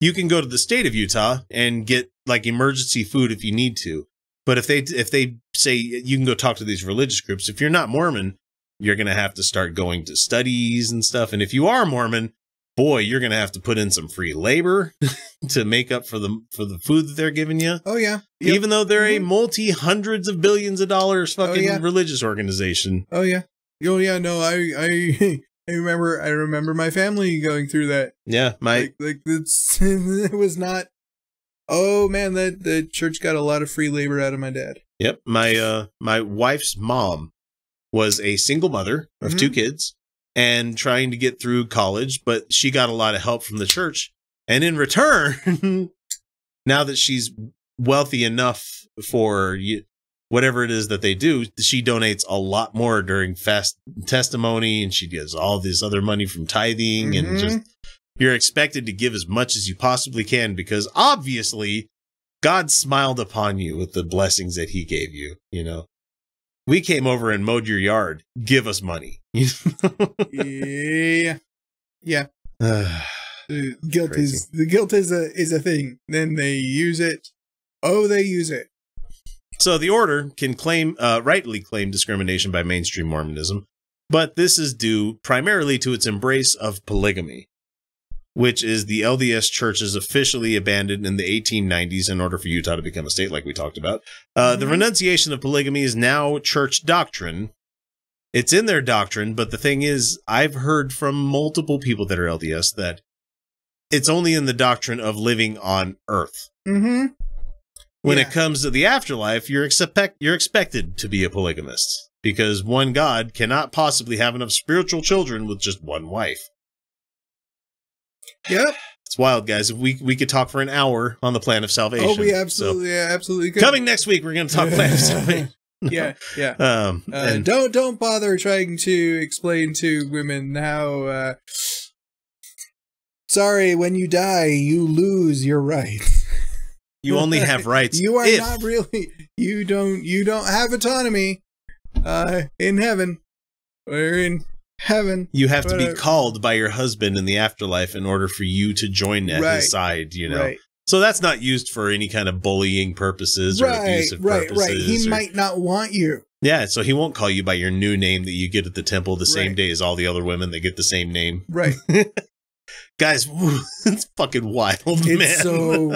you can go to the state of Utah and get like emergency food if you need to. But if they if they say you can go talk to these religious groups, if you're not Mormon, you're going to have to start going to studies and stuff. And if you are Mormon, boy, you're going to have to put in some free labor to make up for the for the food that they're giving you. Oh, yeah. Yep. Even though they're mm-hmm. a multi hundreds of billions of dollars fucking oh, yeah. religious organization. Oh, yeah. Oh, yeah. No, I I, I remember I remember my family going through that. Yeah. My like, like it's, it was not. Oh, man, that the church got a lot of free labor out of my dad. Yep. My uh, my wife's mom was a single mother of mm-hmm. two kids and trying to get through college, but she got a lot of help from the church. And in return, now that she's wealthy enough for whatever it is that they do, she donates a lot more during fast testimony, and she gets all this other money from tithing mm-hmm. and just... You're expected to give as much as you possibly can because obviously God smiled upon you with the blessings that he gave you. You know, we came over and mowed your yard. Give us money. yeah. Yeah. Uh, guilt crazy. is the guilt is a, is a thing. Then they use it. Oh, they use it. So the order can claim, uh, rightly claim discrimination by mainstream Mormonism, but this is due primarily to its embrace of polygamy, which is the L D S church is officially abandoned in the eighteen nineties in order for Utah to become a state, like we talked about. Uh, mm-hmm. The renunciation of polygamy is now church doctrine. It's in their doctrine, but the thing is, I've heard from multiple people that are L D S that it's only in the doctrine of living on earth. Mm-hmm. When yeah. it comes to the afterlife, you're expect you're expected to be a polygamist because one God cannot possibly have enough spiritual children with just one wife. Yep. It's wild, guys. We we could talk for an hour on the plan of salvation. Oh, we absolutely, so, yeah, absolutely could. Coming next week, we're going to talk plan of salvation. Yeah, yeah. Um, uh, and don't don't bother trying to explain to women how. Uh, sorry, when you die, you lose your rights. You only have rights. You are if. not really. You don't. You don't have autonomy. Uh, in heaven, or in. Heaven. You have whatever. to be called by your husband in the afterlife in order for you to join at right. his side, you know. Right. So that's not used for any kind of bullying purposes or right. abusive right. purposes. Right, right, He or, might not want you. Yeah, so he won't call you by your new name that you get at the temple the right. same day as all the other women that get the same name. Right. Guys, whew, it's fucking wild, it's man. It's so...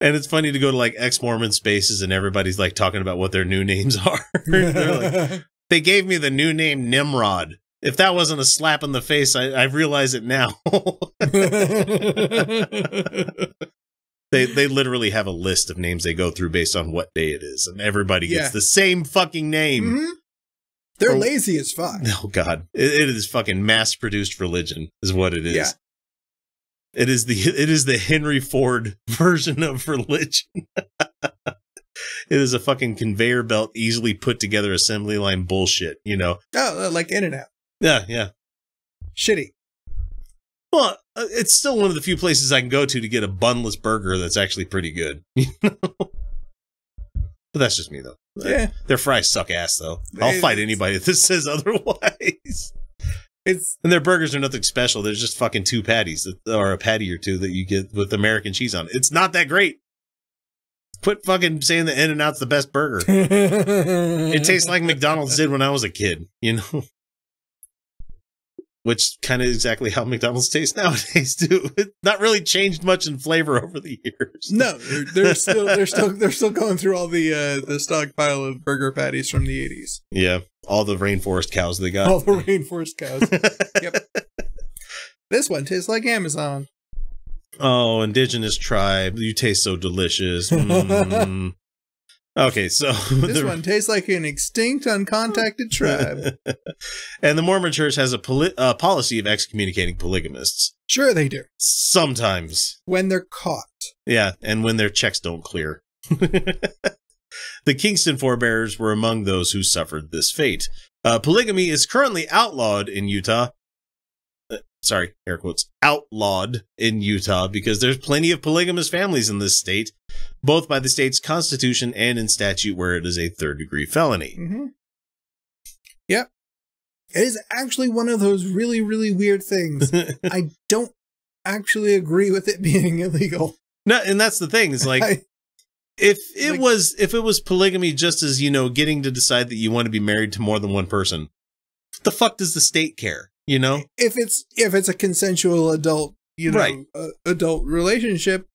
And it's funny to go to, like, ex-Mormon spaces and everybody's, like, talking about what their new names are. They're like... They gave me the new name Nimrod. If that wasn't a slap in the face, I, I realize it now. they they literally have a list of names they go through based on what day it is, and everybody yeah. gets the same fucking name. Mm-hmm. They're or, lazy as fuck. Oh, God. It, it is fucking mass-produced religion is what it is. Yeah. It is the It is the Henry Ford version of religion. It is a fucking conveyor belt, easily put together assembly line bullshit, you know? Oh, like In and Out. Yeah, yeah. Shitty. Well, it's still one of the few places I can go to to get a bunless burger that's actually pretty good. You know? But that's just me, though. Yeah. Their fries suck ass, though. I'll it's, fight anybody that says otherwise. It's And their burgers are nothing special. There's just fucking two patties, that, or a patty or two that you get with American cheese on it. It's not that great. Quit fucking saying the In and Out's the best burger. It tastes like McDonald's did when I was a kid, you know? Which kind of exactly how McDonald's tastes nowadays, too. It's not really changed much in flavor over the years. No, they're, they're still they're still they're still going through all the uh, the stockpile of burger patties from the eighties. Yeah, all the rainforest cows they got. All the rainforest cows. Yep. This one tastes like Amazon. Oh, indigenous tribe. You taste so delicious. Mm. Okay, so... This one tastes like an extinct, uncontacted tribe. And the Mormon Church has a poli uh, policy of excommunicating polygamists. Sure they do. Sometimes. When they're caught. Yeah, and when their checks don't clear. The Kingston forebears were among those who suffered this fate. Uh, polygamy is currently outlawed in Utah. Sorry, air quotes, outlawed in Utah because there's plenty of polygamous families in this state, both by the state's constitution and in statute where it is a third degree felony. Mm-hmm. Yep. It is actually one of those really, really weird things. I don't actually agree with it being illegal. No, and that's the thing. It's like I, if it like, was if it was polygamy just as, you know, getting to decide that you want to be married to more than one person, the fuck does the state care? You know, if it's if it's a consensual adult, you know, right. uh, adult relationship,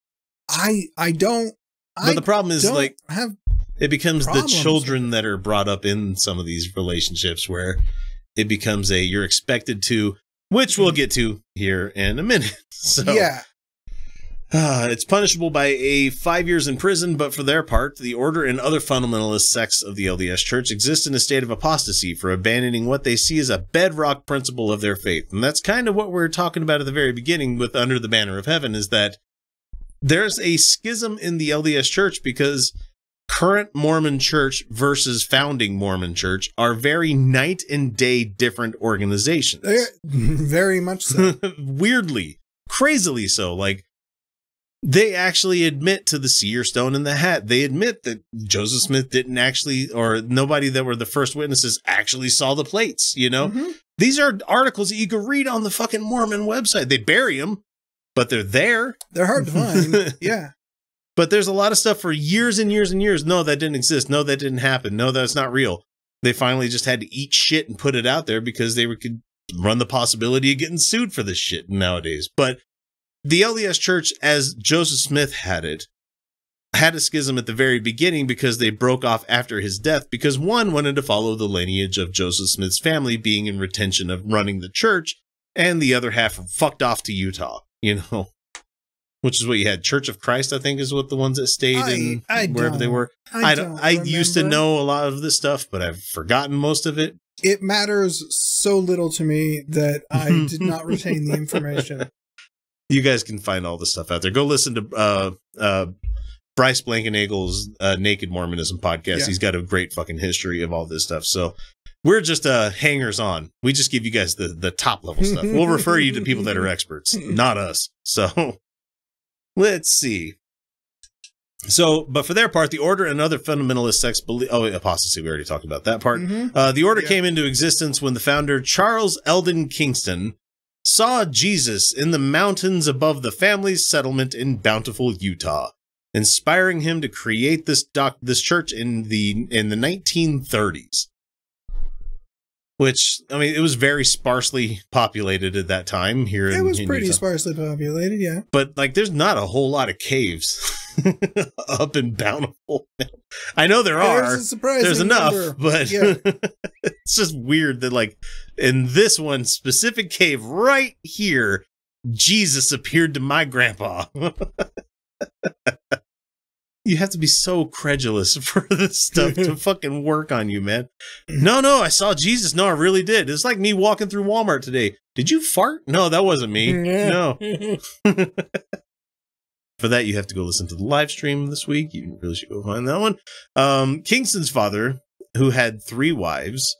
I I don't. But I the problem is like have it becomes the children that are brought up in some of these relationships where it becomes a you're expected to, which we'll get to here in a minute. So yeah, uh, it's punishable by a five years in prison. But for their part, the order and other fundamentalist sects of the L D S Church exist in a state of apostasy for abandoning what they see as a bedrock principle of their faith. And that's kind of what we were talking about at the very beginning with Under the Banner of Heaven, is that there's a schism in the L D S Church because current Mormon Church versus founding Mormon Church are very night and day different organizations. They're very much so. Weirdly, crazily so. Like, they actually admit to the seer stone in the hat. They admit that Joseph Smith didn't actually, or nobody that were the first witnesses actually saw the plates, you know? Mm-hmm. These are articles that you can read on the fucking Mormon website. They bury them, but they're there. They're hard to find. Yeah. But there's a lot of stuff for years and years and years. No, that didn't exist. No, that didn't happen. No, that's not real. They finally just had to eat shit and put it out there because they were run the possibility of getting sued for this shit nowadays. But the L D S Church, as Joseph Smith had it, had a schism at the very beginning because they broke off after his death because one wanted to follow the lineage of Joseph Smith's family being in retention of running the church, and the other half fucked off to Utah, you know, which is what you had. Church of Christ, I think, is what the ones that stayed I, in I wherever they were. I, I, don't I used to know a lot of this stuff, but I've forgotten most of it. It matters so little to me that I did not retain the information. You guys can find all the stuff out there. Go listen to uh, uh, Bryce Blankenagle's uh, Naked Mormonism podcast. Yeah. He's got a great fucking history of all this stuff. So we're just uh, hangers on. We just give you guys the, the top level stuff. We'll refer you to people that are experts, not us. So let's see. So, but for their part, the order and other fundamentalist sects believe, oh, apostasy, we already talked about that part. Mm-hmm. uh, the order yeah. came into existence when the founder, Charles Eldon Kingston, saw Jesus in the mountains above the family's settlement in Bountiful, Utah, inspiring him to create this doc, this church in the, in the nineteen thirties, which, I mean, it was very sparsely populated at that time here. It in, was in pretty Utah. sparsely populated. Yeah. But like, there's not a whole lot of caves up in Bountiful. I know there are, there's enough, number. but yeah. It's just weird that like in this one specific cave right here, Jesus appeared to my grandpa. You have to be so credulous for this stuff to fucking work on you, man. No, no, I saw Jesus. No, I really did. It's like me walking through Walmart today. Did you fart? No, that wasn't me. Yeah. No. For that, you have to go listen to the live stream this week. You really should go find that one. Um, Kingston's father, who had three wives,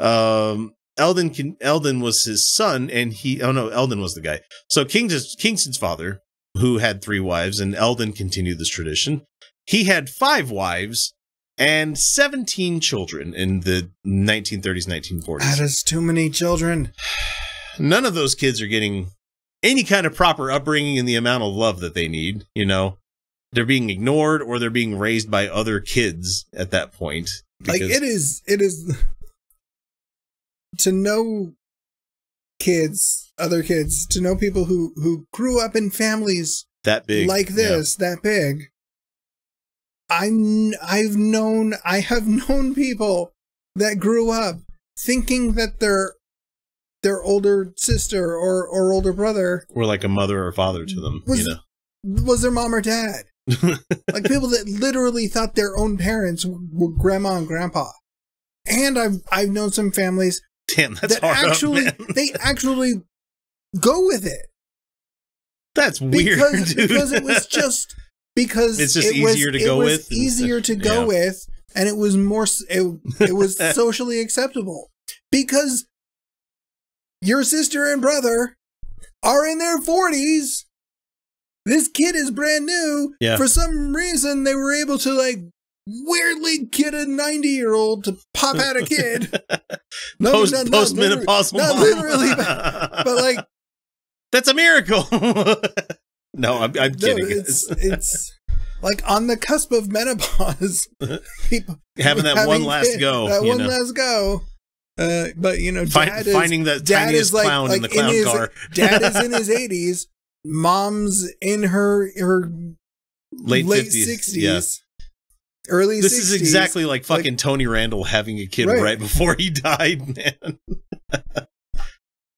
um, Eldon, Eldon was his son, and he, oh no, Eldon was the guy. So Kingston's, Kingston's father, who had three wives, and Eldon continued this tradition. He had five wives and seventeen children in the nineteen thirties, nineteen forties. That is too many children. None of those kids are getting any kind of proper upbringing and the amount of love that they need. You know, they're being ignored or they're being raised by other kids at that point. Like it is, it is to know kids, other kids, to know people who, who grew up in families that big, like this, yeah. that big. I'm, I've known, I have known people that grew up thinking that their, their older sister or, or older brother were like a mother or father to them, was, you know, was their mom or dad. Like people that literally thought their own parents were grandma and grandpa. And I've, I've known some families Damn, that's that hard actually, up, man. They actually go with it. That's weird, because, dude. Because it was just... Because it's just it easier was, to go it was with, easier to go yeah. with, and it was more, it, it was socially acceptable because your sister and brother are in their forties. This kid is brand new. Yeah. For some reason, they were able to like weirdly get a ninety year old to pop out a kid. No, Post, not, post not, menopausal, not literally, not literally but, but like that's a miracle. No, I'm, I'm kidding. No, it's, it's like on the cusp of menopause. People, having that having one last it, go. That one know. last go. Uh, but, you know, Find, dad is, finding that dad tiniest is clown like, in like the clown in his, car. Dad is in his eighties. Mom's in her, her late, late fifties, sixties. Yeah. Early this sixties. This is exactly like fucking like, Tony Randall having a kid right, right before he died, man.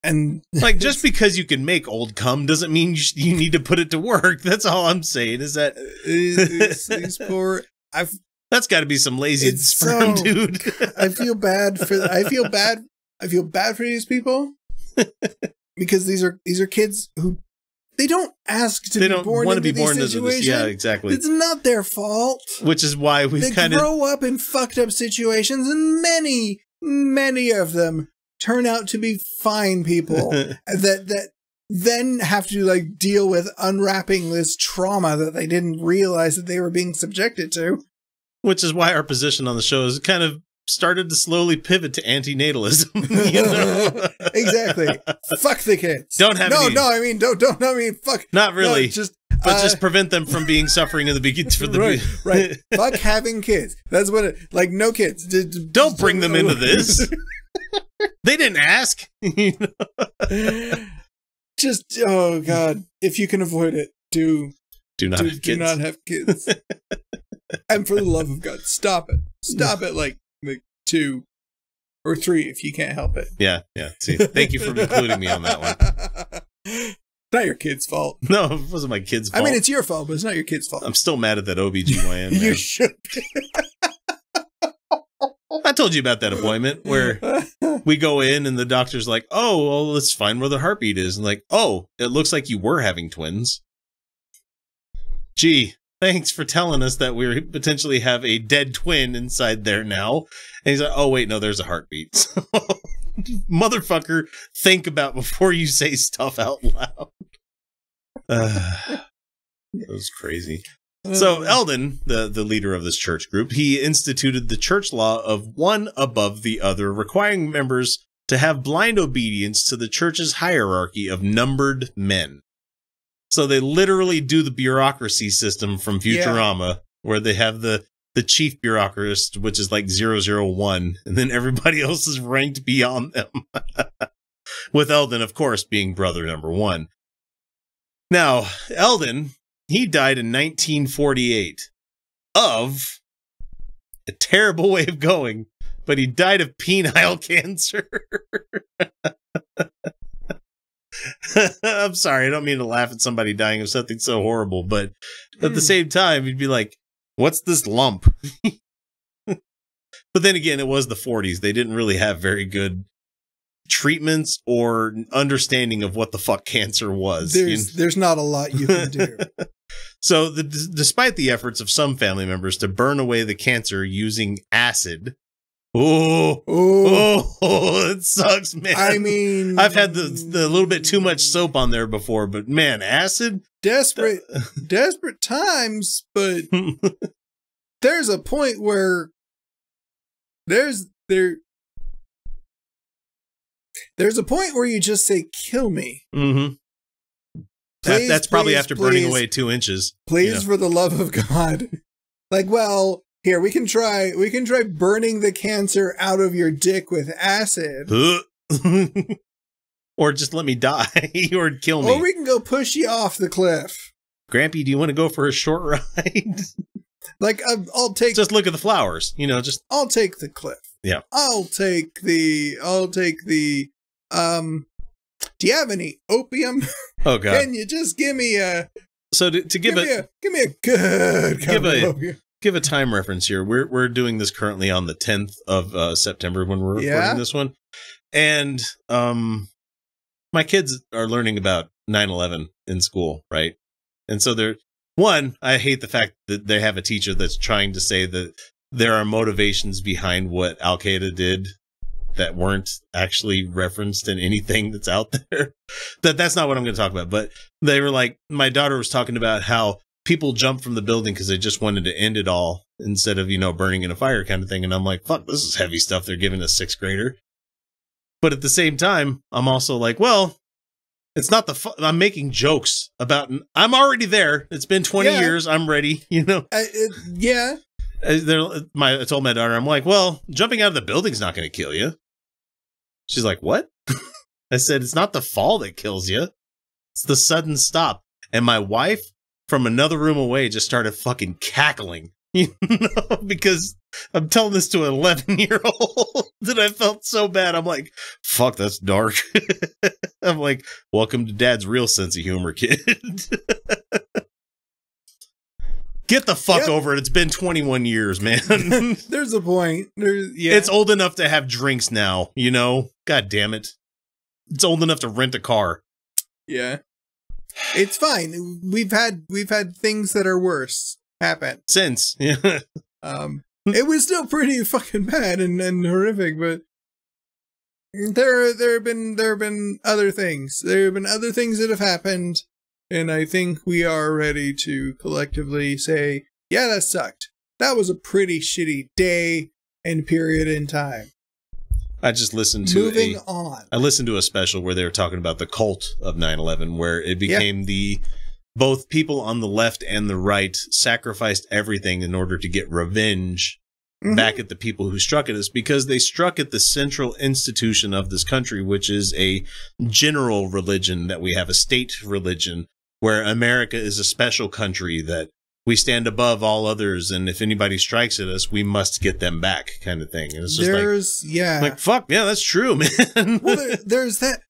And like, just because you can make old cum doesn't mean you, you need to put it to work. That's all I'm saying is that it's, it's poor, I've, that's got to be some lazy sperm, so, dude. I feel bad for, I feel bad. I feel bad for these people because these are, these are kids who they don't ask to they be don't born want into to be born into this. Yeah, exactly. It's not their fault. Which is why we kind of grow up in fucked up situations, and many, many of them turn out to be fine people that that then have to like deal with unwrapping this trauma that they didn't realize that they were being subjected to. Which is why our position on the show is kind of started to slowly pivot to antinatalism. You know? Exactly. Fuck the kids. Don't have no, any. no. I mean, don't don't. I mean, fuck. Not really. No, just but uh, just prevent them from being suffering in the beginning. For the right, right. Fuck having kids. That's what it, like, no kids. Just, Don't just bring them into this. They didn't ask. You know? Just, oh God, if you can avoid it, do. Do not do, have kids. Do not have kids. And for the love of God, stop it. Stop it like, like two or three if you can't help it. Yeah, yeah. See, thank you for including me on that one. Not your kid's fault. No, it wasn't my kid's fault. I mean, it's your fault, but it's not your kid's fault. I'm still mad at that O B G Y N. You man. should be. I told you about that appointment where we go in and the doctor's like, oh, well, let's find where the heartbeat is. And like, oh, it looks like you were having twins. Gee, thanks for telling us that we potentially have a dead twin inside there now. And he's like, oh, wait, no, there's a heartbeat. So, motherfucker, think about before you say stuff out loud. Uh, that was crazy. So Eldon, the, the leader of this church group, he instituted the church law of one above the other, requiring members to have blind obedience to the church's hierarchy of numbered men. So they literally do the bureaucracy system from Futurama, yeah. where they have the, the chief bureaucrat, which is like zero zero one, and then everybody else is ranked beyond them. With Eldon, of course, being brother number one. Now, Eldon... he died in nineteen forty-eight of a terrible way of going, but he died of penile cancer. I'm sorry. I don't mean to laugh at somebody dying of something so horrible, but mm. at the same time, you'd be like, what's this lump? But then again, it was the forties. They didn't really have very good treatments or understanding of what the fuck cancer was. There's, you know? There's not a lot you can do. So the, despite the efforts of some family members to burn away the cancer using acid. Oh, oh, oh, it sucks, man. I mean, I've had the, the little bit too much soap on there before, but man, acid. Desperate, desperate times, but there's a point where there's there. There's a point where you just say, kill me. Mm-hmm. Please, that, that's probably please, after please, burning away two inches. Please, you know. For the love of God. Like, well, here, we can try, we can try burning the cancer out of your dick with acid. Or just let me die or kill me. Or we can go push you off the cliff. Grampy, do you want to go for a short ride? Like, I'll take... just look at the flowers, you know, just... I'll take the cliff. Yeah. I'll take the... I'll take the... Um, do you have any opium? Oh, God. Can you just give me a... So to, to give, give a, a... Give me a good... Give a, give a time reference here. We're, we're doing this currently on the tenth of uh, September when we're recording yeah. this one. And um, my kids are learning about nine eleven in school, right? And so they're... One, I hate the fact that they have a teacher that's trying to say that there are motivations behind what Al-Qaeda did that weren't actually referenced in anything that's out there. That that's not what I'm going to talk about. But they were like, my daughter was talking about how people jumped from the building because they just wanted to end it all instead of, you know, burning in a fire kind of thing. And I'm like, fuck, this is heavy stuff they're giving a sixth grader. But at the same time, I'm also like, well... it's not the fun. I'm making jokes about, I'm already there. It's been twenty yeah. years. I'm ready. You know? Uh, it, yeah. My, I told my daughter, I'm like, well, jumping out of the building's not going to kill you. She's like, what? I said, it's not the fall that kills you. It's the sudden stop. And my wife from another room away just started fucking cackling, you know, because I'm telling this to an eleven year old that I felt so bad. I'm like, fuck, that's dark. I'm like, welcome to dad's real sense of humor, kid. Get the fuck yep. over it. It's been twenty-one years, man. There's a point. There's, yeah. It's old enough to have drinks now, you know? God damn it. It's old enough to rent a car. Yeah. It's fine. We've had, we've had things that are worse happen. Since. Yeah. Um, it was still pretty fucking bad and, and horrific, but there, there have been, there have been other things. There have been other things that have happened, and I think we are ready to collectively say, yeah, that sucked. That was a pretty shitty day and period in time. I just listened to Moving a, on. I listened to a special where they were talking about the cult of nine eleven, where it became yeah. the both people on the left and the right sacrificed everything in order to get revenge mm-hmm. back at the people who struck at us, because they struck at the central institution of this country, which is a general religion that we have, a state religion, where America is a special country that we stand above all others, and if anybody strikes at us, we must get them back, kind of thing. And it's just there's, like, yeah. like, fuck, yeah, that's true, man. Well, there, there's that.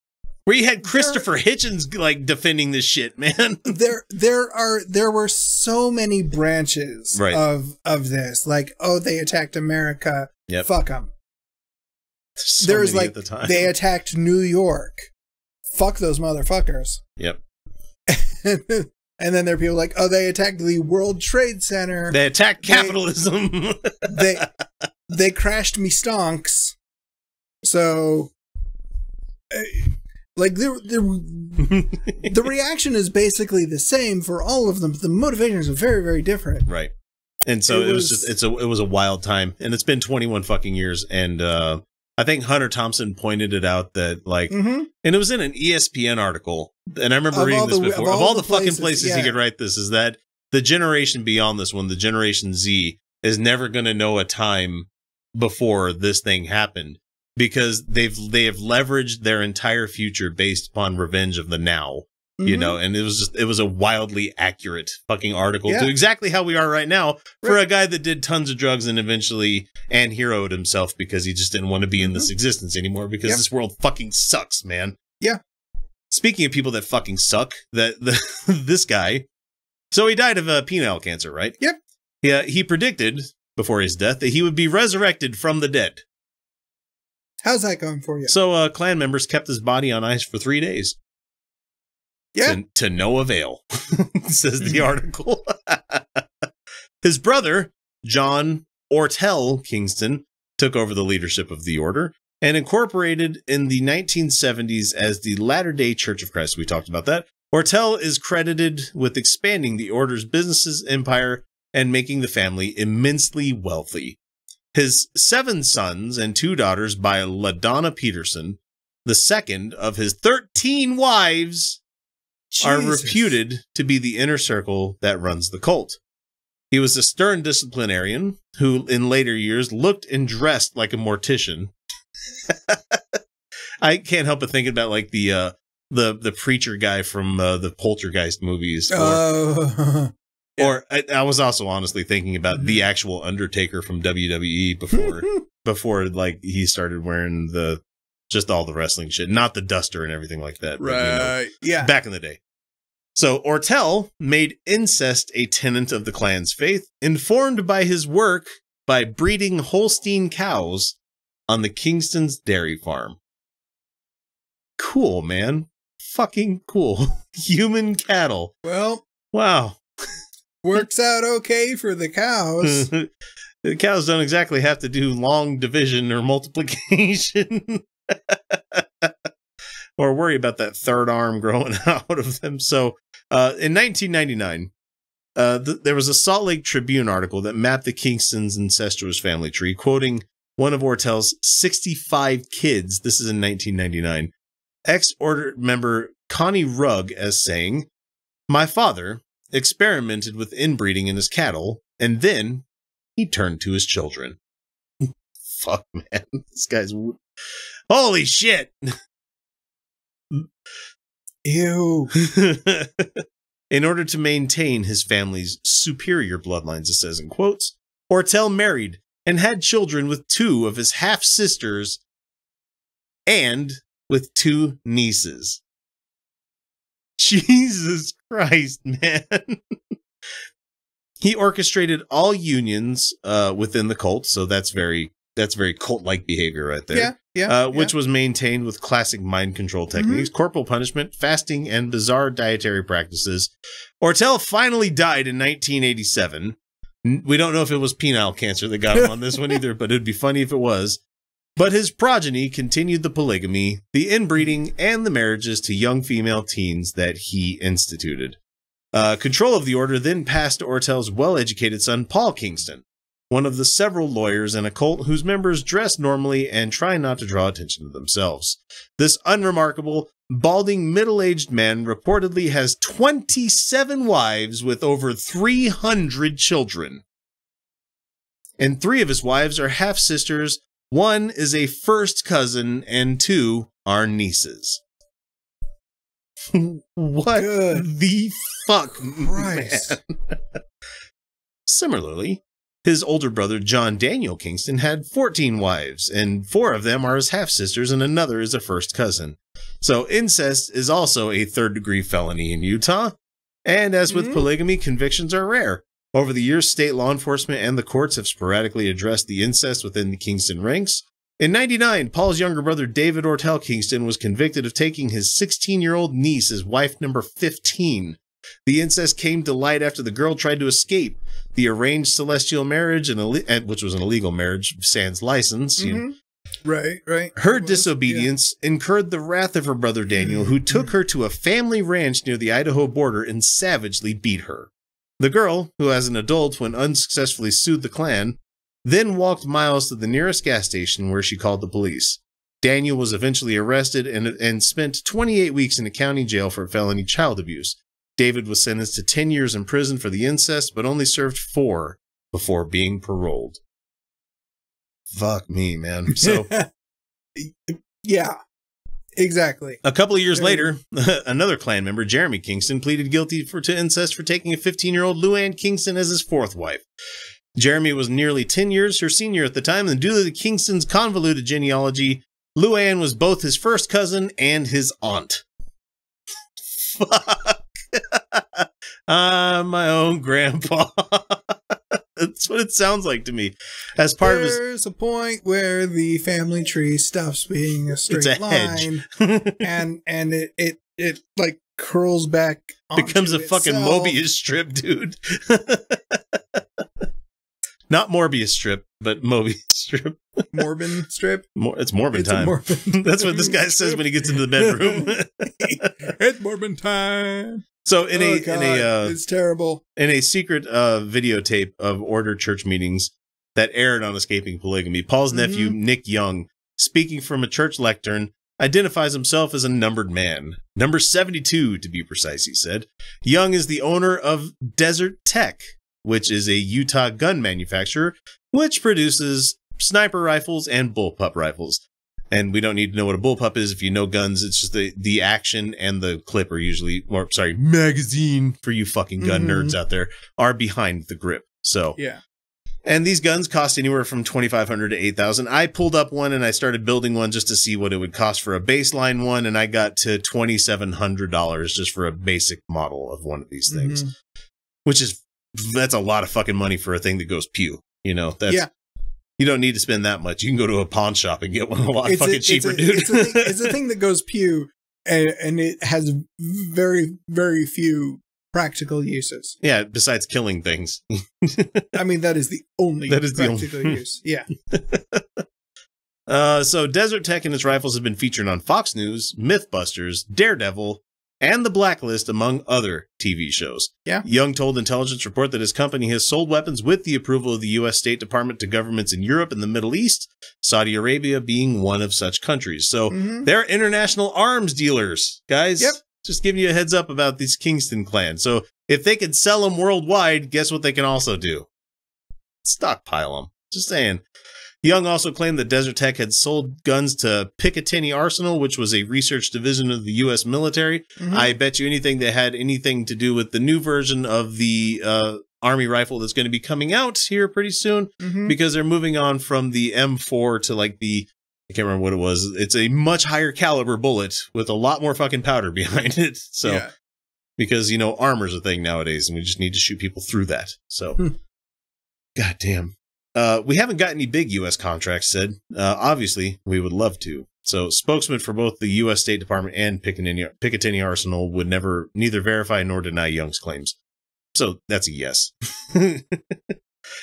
We had Christopher there, Hitchens, like, defending this shit, man. There, there are, there were so many branches right. of, of this. Like, oh, they attacked America. Yep. Fuck them. So there's like, the time. They attacked New York. Fuck those motherfuckers. Yep. And then there are people like, oh, they attacked the World Trade Center. They attacked capitalism. They, they, they crashed me stonks. So, like, the, the, the reaction is basically the same for all of them, but the motivations are very, very different. Right. And so it, it was, was just, it's a, it was a wild time, and it's been twenty-one fucking years. And, uh, I think Hunter Thompson pointed it out that, like, mm-hmm. and it was in an E S P N article, and I remember of reading this the, before, of all, of all the, the places, fucking places yeah. he could write this, is that the generation beyond this one, the Generation Z, is never going to know a time before this thing happened, because they've, they have leveraged their entire future based upon revenge of the now, mm-hmm. you know, and it was just, it was a wildly accurate fucking article yeah. to exactly how we are right now for right. a guy that did tons of drugs and eventually and heroed himself because he just didn't want to be in mm-hmm. this existence anymore, because yep. this world fucking sucks, man. Yeah. Speaking of people that fucking suck, that the, this guy, so he died of uh, penile cancer, right? Yep. Yeah. He predicted before his death that he would be resurrected from the dead. How's that going for you? So, uh, clan members kept his body on ice for three days. Yeah. To, to no avail, says the article. His brother, John Ortell Kingston, took over the leadership of the order and incorporated in the nineteen seventies as the Latter Day Church of Christ. We talked about that. Ortell is credited with expanding the order's businesses, empire, and making the family immensely wealthy. His seven sons and two daughters by LaDonna Peterson, the second of his thirteen wives, Jesus. Are reputed to be the inner circle that runs the cult. He was a stern disciplinarian who in later years looked and dressed like a mortician. I can't help but thinking about like the uh, the the preacher guy from uh, the Poltergeist movies. Or, uh, yeah. or I, I was also honestly thinking about the actual Undertaker from W W E before before like he started wearing the just all the wrestling shit, not the duster and everything like that. Right? But, you know, yeah. Back in the day. So Ortell made incest a tenet of the clan's faith, informed by his work by breeding Holstein cows on the Kingston's dairy farm. Cool, man. Fucking cool. Human cattle. Well, wow. Works out okay for the cows. The cows don't exactly have to do long division or multiplication or worry about that third arm growing out of them. So uh, in nineteen ninety-nine, uh, th there was a Salt Lake Tribune article that mapped the Kingston's incestuous family tree, quoting one of Ortell's sixty-five kids. This is in nineteen ninety-nine. Ex-order member Connie Rugg as saying, "My father experimented with inbreeding in his cattle, and then he turned to his children." Fuck, man. This guy's... Holy shit. Ew. In order to maintain his family's superior bloodlines, it says in quotes, Ortell married and had children with two of his half-sisters and with two nieces. Jesus Christ, man. He orchestrated all unions uh, within the cult, so that's very... That's very cult-like behavior right there. Yeah, yeah, uh, which yeah. was maintained with classic mind control techniques, mm-hmm. corporal punishment, fasting, and bizarre dietary practices. Ortell finally died in nineteen eighty-seven. We don't know if it was penile cancer that got him on this one either, but it'd be funny if it was. But his progeny continued the polygamy, the inbreeding, and the marriages to young female teens that he instituted. Uh, control of the order then passed to Ortell's well-educated son, Paul Kingston, one of the several lawyers in a cult whose members dress normally and try not to draw attention to themselves. This unremarkable, balding middle-aged man reportedly has twenty-seven wives with over three hundred children. And three of his wives are half-sisters, one is a first cousin, and two are nieces. What Good the fuck, Christ. Man? Similarly, his older brother, John Daniel Kingston, had fourteen wives, and four of them are his half-sisters, and another is a first cousin. So incest is also a third-degree felony in Utah, and as with mm-hmm. polygamy, convictions are rare. Over the years, state law enforcement and the courts have sporadically addressed the incest within the Kingston ranks. In ninety-nine, Paul's younger brother, David Ortell Kingston, was convicted of taking his sixteen-year-old niece as wife number fifteen. The incest came to light after the girl tried to escape. The arranged celestial marriage, and which was an illegal marriage, sans license. Mm-hmm. You know, right, right. Her was, disobedience yeah. incurred the wrath of her brother Daniel, who took her to a family ranch near the Idaho border and savagely beat her. The girl, who as an adult, when unsuccessfully sued the clan, then walked miles to the nearest gas station where she called the police. Daniel was eventually arrested and, and spent twenty-eight weeks in a county jail for felony child abuse. David was sentenced to ten years in prison for the incest, but only served four before being paroled. Fuck me, man. So, yeah, exactly. A couple of years uh, later, another clan member, Jeremy Kingston, pleaded guilty for, to incest for taking a fifteen-year-old Luann Kingston as his fourth wife. Jeremy was nearly ten years her senior at the time, and due to the Kingstons' convoluted genealogy, Luann was both his first cousin and his aunt. Fuck. I'm my own grandpa. That's what it sounds like to me. As part There's of There's a point where the family tree stops being a straight it's a line hedge. and and it, it it like curls back onto becomes a itself. Fucking Mobius strip, dude. Not Morbius strip, but Mobius strip. Morbin strip? Mor it's Morbin it's time. Morbin That's what this guy says when he gets into the bedroom. It's Morbin time. So in oh a God, in a uh, it's terrible in a secret uh, videotape of order church meetings that aired on Escaping Polygamy, Paul's mm-hmm. nephew Nick Young, speaking from a church lectern, identifies himself as a numbered man, number seventy-two to be precise. He said Young is the owner of Desert Tech, which is a Utah gun manufacturer which produces sniper rifles and bullpup rifles. And we don't need to know what a bullpup is if you know guns. It's just the, the action and the clip are usually, or sorry, magazine for you fucking gun mm-hmm. nerds out there, are behind the grip. So yeah. And these guns cost anywhere from twenty-five hundred dollars to eight thousand dollars. I pulled up one and I started building one just to see what it would cost for a baseline one. And I got to twenty-seven hundred dollars just for a basic model of one of these things, mm-hmm. which is, that's a lot of fucking money for a thing that goes pew. You know, that's. Yeah. You don't need to spend that much. You can go to a pawn shop and get one a lot it's fucking a, cheaper, it's a, dude. It's a, thing, it's a thing that goes pew, and, and it has very, very few practical uses. Yeah, besides killing things. I mean, that is the only that is practical the only. use. Yeah. uh, so Desert Tech and its rifles have been featured on Fox News, Mythbusters, Daredevil, and The Blacklist, among other T V shows. Yeah. Young told Intelligence Report that his company has sold weapons with the approval of the U S State Department to governments in Europe and the Middle East, Saudi Arabia being one of such countries. So mm-hmm. they're international arms dealers, guys. Yep. Just giving you a heads up about these Kingston clan. So if they can sell them worldwide, guess what they can also do? Stockpile them. Just saying. Young also claimed that Desert Tech had sold guns to Picatinny Arsenal, which was a research division of the U S military. Mm-hmm. I bet you anything that had anything to do with the new version of the uh, Army rifle that's going to be coming out here pretty soon, mm-hmm. because they're moving on from the M four to like the, I can't remember what it was. It's a much higher caliber bullet with a lot more fucking powder behind it. So, yeah. Because, you know, armor's a thing nowadays and we just need to shoot people through that. So, hmm. goddamn. Uh, we haven't got any big U S contracts, said. Uh, obviously, we would love to. So, spokesman for both the U S State Department and Picatinny Arsenal would never, neither verify nor deny Young's claims. So, that's a yes.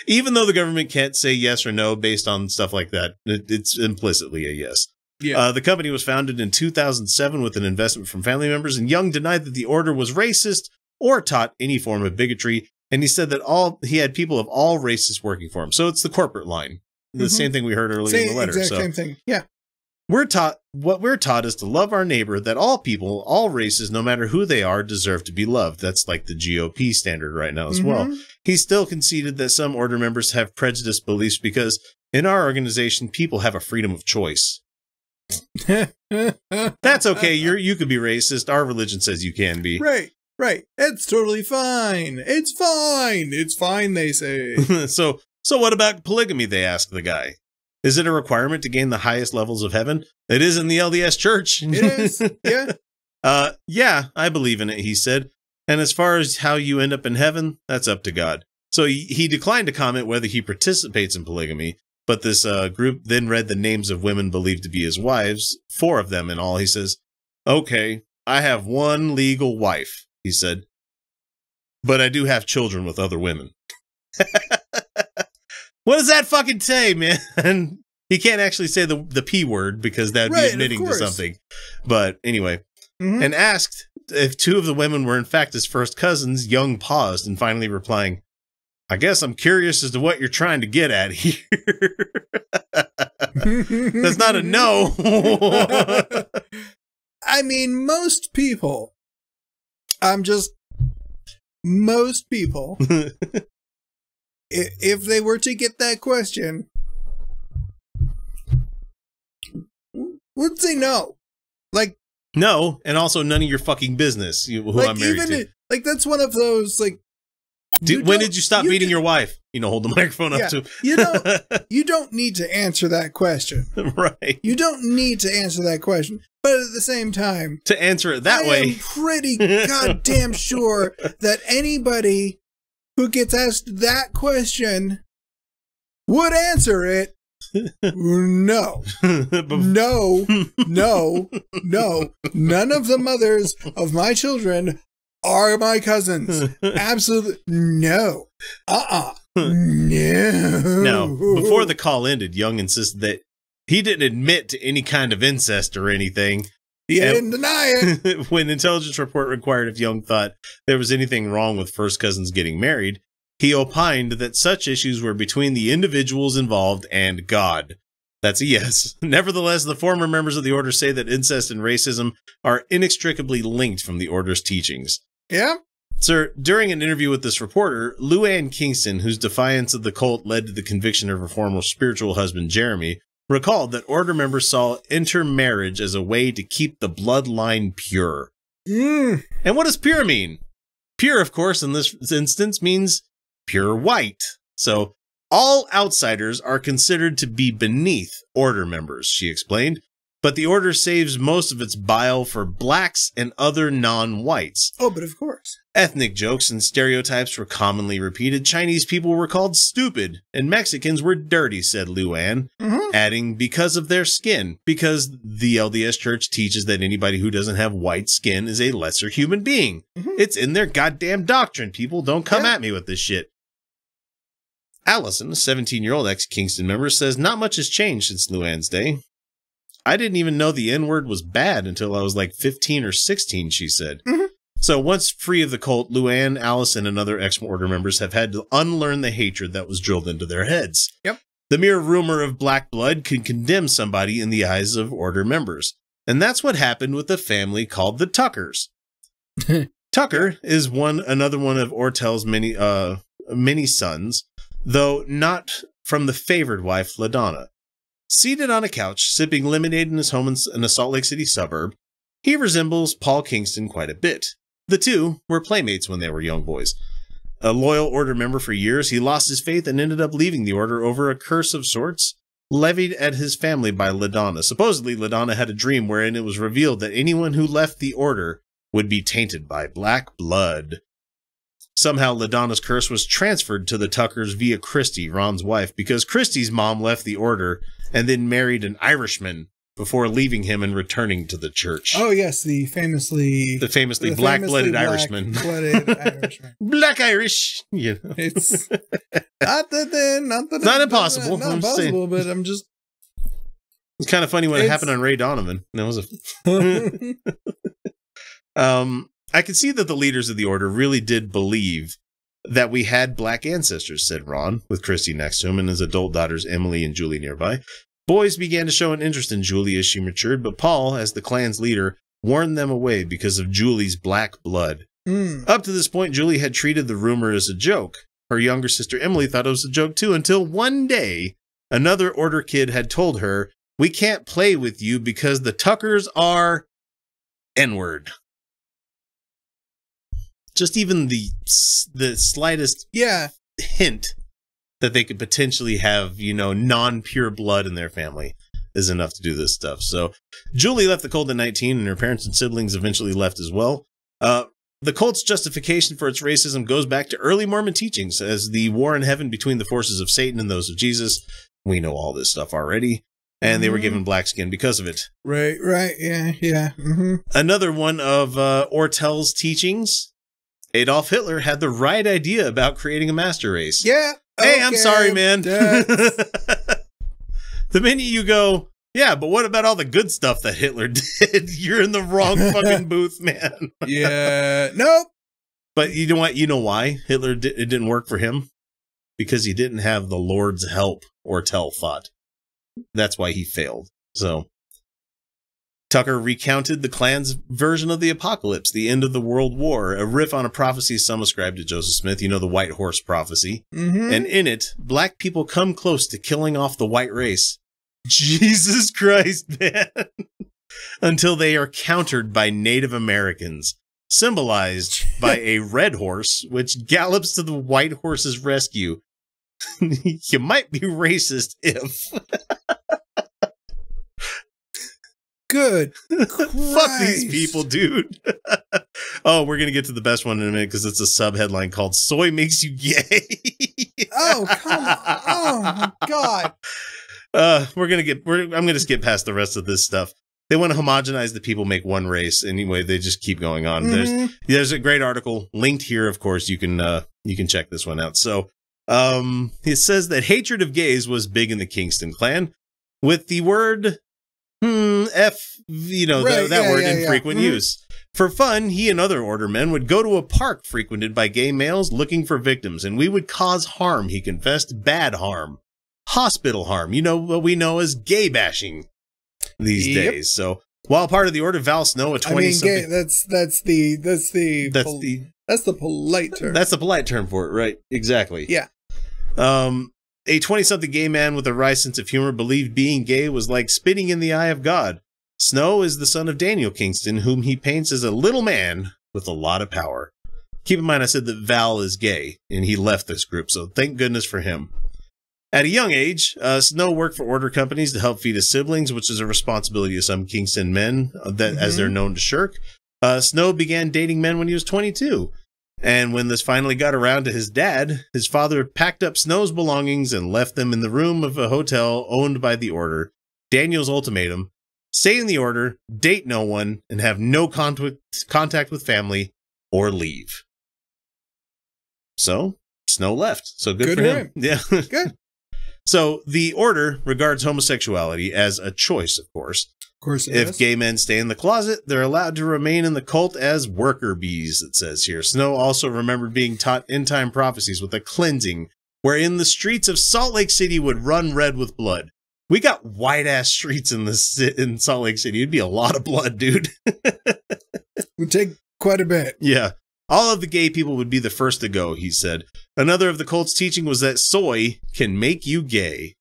Even though the government can't say yes or no based on stuff like that, it, it's implicitly a yes. Yeah. Uh, the company was founded in two thousand seven with an investment from family members, and Young denied that the order was racist or taught any form of bigotry. And he said that all he had people of all races working for him. So it's the corporate line. The mm-hmm. same thing we heard earlier same, in the letter. Exact so. Same thing. Yeah. We're taught what we're taught is to love our neighbor, that all people, all races, no matter who they are, deserve to be loved. That's like the G O P standard right now as mm-hmm. well. He still conceded that some order members have prejudiced beliefs because in our organization, people have a freedom of choice. That's okay. You're, you could be racist. Our religion says you can be. Right. Right. It's totally fine. It's fine. It's fine, they say. so, so what about polygamy? They asked the guy. Is it a requirement to gain the highest levels of heaven? It is in the L D S church. It is. Yeah. uh, yeah, I believe in it, he said. And as far as how you end up in heaven, that's up to God. So he, he declined to comment whether he participates in polygamy. But this uh, group then read the names of women believed to be his wives, four of them in all. He says, okay, I have one legal wife, he said, but I do have children with other women. What does that fucking say, man? He can't actually say the, the P word because that'd right, be admitting to something. But anyway, mm-hmm. and asked if two of the women were in fact his first cousins. Young paused and finally replying, I guess I'm curious as to what you're trying to get at here. That's not a no. I mean, most people, I'm just, most people, if they were to get that question, would say no. Like, no. And also none of your fucking business who like I'm married even to. Like, that's one of those, like, Dude, when did you stop you beating your wife? You know, hold the microphone yeah, up to you don't you don't need to answer that question. Right. You don't need to answer that question. But at the same time, to answer it that I way, I'm pretty goddamn sure that anybody who gets asked that question would answer it no. No, no, no. None of the mothers of my children are my cousins. Absolutely. No. Uh-uh. No. Now, before the call ended, Young insisted that he didn't admit to any kind of incest or anything. He didn't deny it. When intelligence report required if Young thought there was anything wrong with first cousins getting married, he opined that such issues were between the individuals involved and God. That's a yes. Nevertheless, the former members of the order say that incest and racism are inextricably linked from the order's teachings. Yeah. Sir, during an interview with this reporter, Luann Kingston, whose defiance of the cult led to the conviction of her former spiritual husband, Jeremy, recalled that order members saw intermarriage as a way to keep the bloodline pure. Mm. And what does pure mean? Pure, of course, in this instance means pure white. So all outsiders are considered to be beneath order members, she explained. But the order saves most of its bile for blacks and other non-whites. Oh, but of course. Ethnic jokes and stereotypes were commonly repeated. Chinese people were called stupid, and Mexicans were dirty, said Luann, mm-hmm. adding because of their skin, because the L D S Church teaches that anybody who doesn't have white skin is a lesser human being. Mm-hmm. It's in their goddamn doctrine, people. Don't come yeah. at me with this shit. Allison, a seventeen-year-old ex-Kingston member, says not much has changed since Luann's day. I didn't even know the N-word was bad until I was like fifteen or sixteen, she said. Mm-hmm. So once free of the cult, Luann, Allison, and other ex-order members have had to unlearn the hatred that was drilled into their heads. Yep. The mere rumor of black blood can condemn somebody in the eyes of order members. And that's what happened with the family called the Tuckers. Tucker is one another one of Ortell's many, uh, many sons, though not from the favored wife, LaDonna. Seated on a couch, sipping lemonade in his home in a Salt Lake City suburb, he resembles Paul Kingston quite a bit. The two were playmates when they were young boys. A loyal order member for years, he lost his faith and ended up leaving the order over a curse of sorts levied at his family by LaDonna. Supposedly, LaDonna had a dream wherein it was revealed that anyone who left the order would be tainted by black blood. Somehow, LaDonna's curse was transferred to the Tuckers via Christy, Ron's wife, because Christy's mom left the order and then married an Irishman before leaving him and returning to the church. Oh, yes, the famously... The famously black-blooded black Irishman. Black-blooded Irishman. Black Irish! You know. It's not that they're... Not, that it's not impossible. Not I'm impossible, but I'm just... It's kind of funny when it's... it happened on Ray Donovan. That was a... um, I could see that the leaders of the order really did believe that we had black ancestors, said Ron, with Christy next to him and his adult daughters Emily and Julie nearby. Boys began to show an interest in Julie as she matured, but Paul, as the clan's leader, warned them away because of Julie's black blood. Mm. Up to this point, Julie had treated the rumor as a joke. Her younger sister Emily thought it was a joke too, until one day, another Order kid had told her, "We can't play with you because the Tuckers are N-word." Just even the the slightest yeah. hint that they could potentially have, you know, non-pure blood in their family is enough to do this stuff. So Julie left the Cold at nineteen, and her parents and siblings eventually left as well. Uh, the Colt's justification for its racism goes back to early Mormon teachings as the war in heaven between the forces of Satan and those of Jesus. We know all this stuff already. And they were given black skin because of it. Right, right, yeah, yeah. Mm-hmm. Another one of uh, Ortell's teachings, Adolf Hitler had the right idea about creating a master race. Yeah. Hey, okay, I'm sorry, man. The minute you go, yeah, but what about all the good stuff that Hitler did? You're in the wrong fucking booth, man. Yeah. Nope. But you know what? You know why Hitler did, it didn't work for him? Because he didn't have the Lord's help, Ortell thought. That's why he failed. So Tucker recounted the clan's version of the apocalypse, the end of the world war, a riff on a prophecy some ascribed to Joseph Smith, you know, the white horse prophecy. Mm-hmm. And in it, black people come close to killing off the white race. Jesus Christ, man. Until they are countered by Native Americans, symbolized by a red horse, which gallops to the white horse's rescue. You might be racist if... Good. Fuck these people, dude. Oh, we're going to get to the best one in a minute because it's a sub-headline called Soy Makes You Gay. Oh, come on. Oh, my God. Uh, we're going to get... We're, I'm going to skip past the rest of this stuff. They want to homogenize the people, make one race. Anyway, they just keep going on. Mm-hmm. There's there's a great article linked here, of course. You can, uh, you can check this one out. So... Um, it says that hatred of gays was big in the Kingston clan, with the word hmm, F, you know, right, th that yeah, word yeah, in yeah. frequent mm. use. For fun, he and other Order men would go to a park frequented by gay males looking for victims, and we would cause harm, he confessed, bad harm, hospital harm, you know, what we know as gay bashing these yep. days. So while part of the Order, Val Snow, a twenty-something... I mean, gay, that's, that's the, that's the, that's the, that's the polite term. That's the polite term for it, right? Exactly. Yeah. Um, a twenty-something gay man with a wry sense of humor believed being gay was like spitting in the eye of God. Snow is the son of Daniel Kingston, whom he paints as a little man with a lot of power. Keep in mind, I said that Val is gay, and he left this group, so thank goodness for him. At a young age, uh, Snow worked for Order companies to help feed his siblings, which is a responsibility of some Kingston men, that, mm-hmm. as they're known to shirk. Uh, Snow began dating men when he was twenty-two. And when this finally got around to his dad, his father packed up Snow's belongings and left them in the room of a hotel owned by the Order. Daniel's ultimatum, stay in the Order, date no one, and have no contact contact with family or leave. So, Snow left. So good, good for him. him. Yeah. Good. So, the Order regards homosexuality as a choice, of course. Of course it is. If gay men stay in the closet, they're allowed to remain in the cult as worker bees, it says here. Snow also remembered being taught end-time prophecies with a cleansing, wherein the streets of Salt Lake City would run red with blood. We got wide-ass streets in, the, in Salt Lake City. It'd be a lot of blood, dude. Would take quite a bit. Yeah. All of the gay people would be the first to go, he said. Another of the cult's teaching was that soy can make you gay.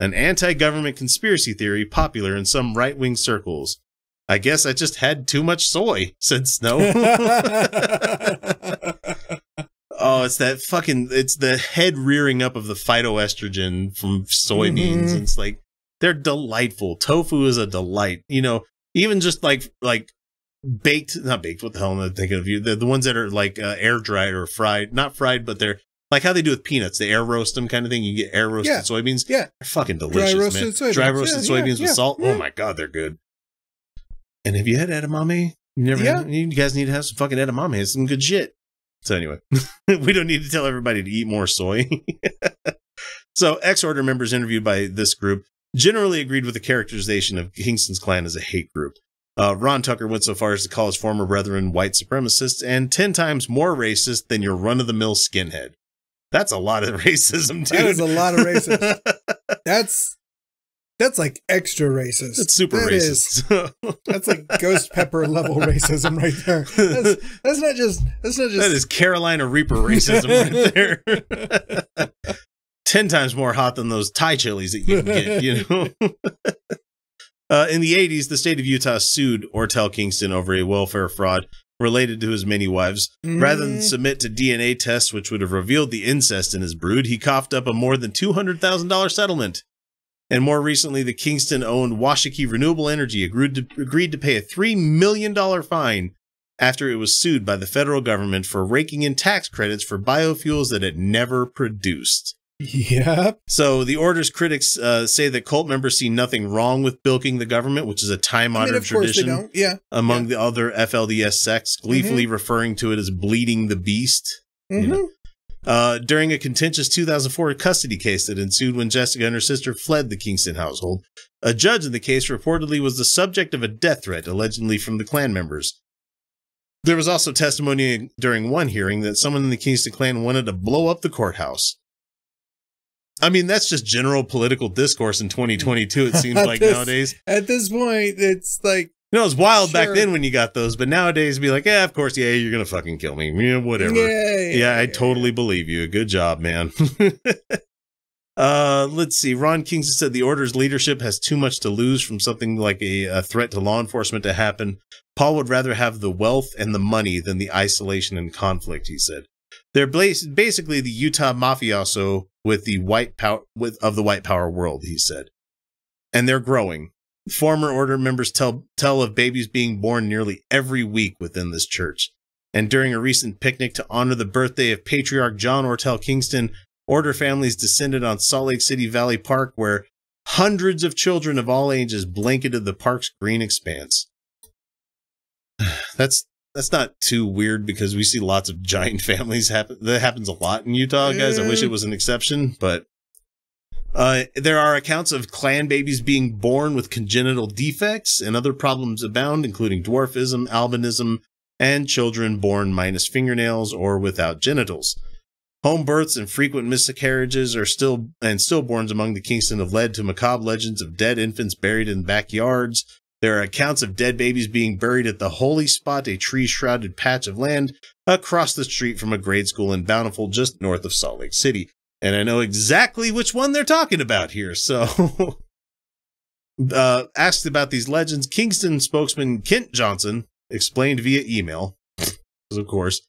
An anti-government conspiracy theory popular in some right-wing circles. I guess I just had too much soy, said Snow. Oh, it's that fucking, it's the head rearing up of the phytoestrogen from soybeans. Mm-hmm. It's like, they're delightful. Tofu is a delight. You know, even just like, like baked, not baked, what the hell am I thinking of? You? The, the ones that are like uh, air-dried or fried, not fried, but they're like how they do with peanuts, they air roast them kind of thing. You get air roasted yeah. soybeans. Yeah. They're fucking delicious, Dry roasted man. Soybeans. Dry roasted yeah, soybeans yeah, with yeah, salt. Yeah. Oh, my God, they're good. And have you had edamame? You never yeah. had, you guys need to have some fucking edamame. It's some good shit. So anyway, we don't need to tell everybody to eat more soy. So ex-Order members interviewed by this group generally agreed with the characterization of Kingston's clan as a hate group. Uh, Ron Tucker went so far as to call his former brethren white supremacists and ten times more racist than your run-of-the-mill skinhead. That's a lot of racism, dude. That is a lot of racism. That's That's like extra racist. That's super that racist. Is, that's like ghost pepper level racism right there. That's, that's not just. That's not just. That is Carolina Reaper racism right there. Ten times more hot than those Thai chilies that you can get. You know. Uh, in the eighties, the state of Utah sued Ortell Kingston over a welfare fraud related to his many wives. Mm. Rather than submit to D N A tests, which would have revealed the incest in his brood, he coughed up a more than two hundred thousand dollar settlement. And more recently, the Kingston-owned Washakie Renewable Energy agreed to, agreed to pay a three million dollar fine after it was sued by the federal government for raking in tax credits for biofuels that it never produced. Yep. So the order's critics uh, say that cult members see nothing wrong with bilking the government, which is a time-honored I mean, of course tradition they don't. Yeah. among yeah. the other F L D S sects, gleefully mm-hmm. referring to it as bleeding the beast. Mm-hmm. You know? Uh, during a contentious two thousand four custody case that ensued when Jessica and her sister fled the Kingston household, a judge in the case reportedly was the subject of a death threat, allegedly from the clan members. There was also testimony during one hearing that someone in the Kingston clan wanted to blow up the courthouse. I mean, that's just general political discourse in twenty twenty-two, it seems like this, nowadays. At this point, it's like... You know, it was wild sure. back then when you got those, but nowadays it'd be like, yeah, of course, yeah, you're going to fucking kill me. Yeah, whatever. Yeah, yeah, yeah I yeah, totally yeah. believe you. Good job, man. uh, let's see. Ron Kingston said the order's leadership has too much to lose from something like a, a threat to law enforcement to happen. Paul would rather have the wealth and the money than the isolation and conflict, he said. They're basically the Utah mafioso with the white power, with, of the white power world, he said. And they're growing. Former order members tell tell of babies being born nearly every week within this church. And during a recent picnic to honor the birthday of Patriarch John Ortell Kingston, order families descended on Salt Lake City Valley Park, where hundreds of children of all ages blanketed the park's green expanse. That's that's not too weird because we see lots of giant families happen. That happens a lot in Utah, guys. I wish it was an exception, but. Uh, there are accounts of clan babies being born with congenital defects, and other problems abound, including dwarfism, albinism, and children born minus fingernails or without genitals. Home births and frequent miscarriages are still and stillborns among the Kingston have led to macabre legends of dead infants buried in backyards. There are accounts of dead babies being buried at the holy spot, a tree-shrouded patch of land across the street from a grade school in Bountiful, just north of Salt Lake City. And I know exactly which one they're talking about here. So, uh, asked about these legends, Kingston spokesman Kent Johnson explained via email, of course,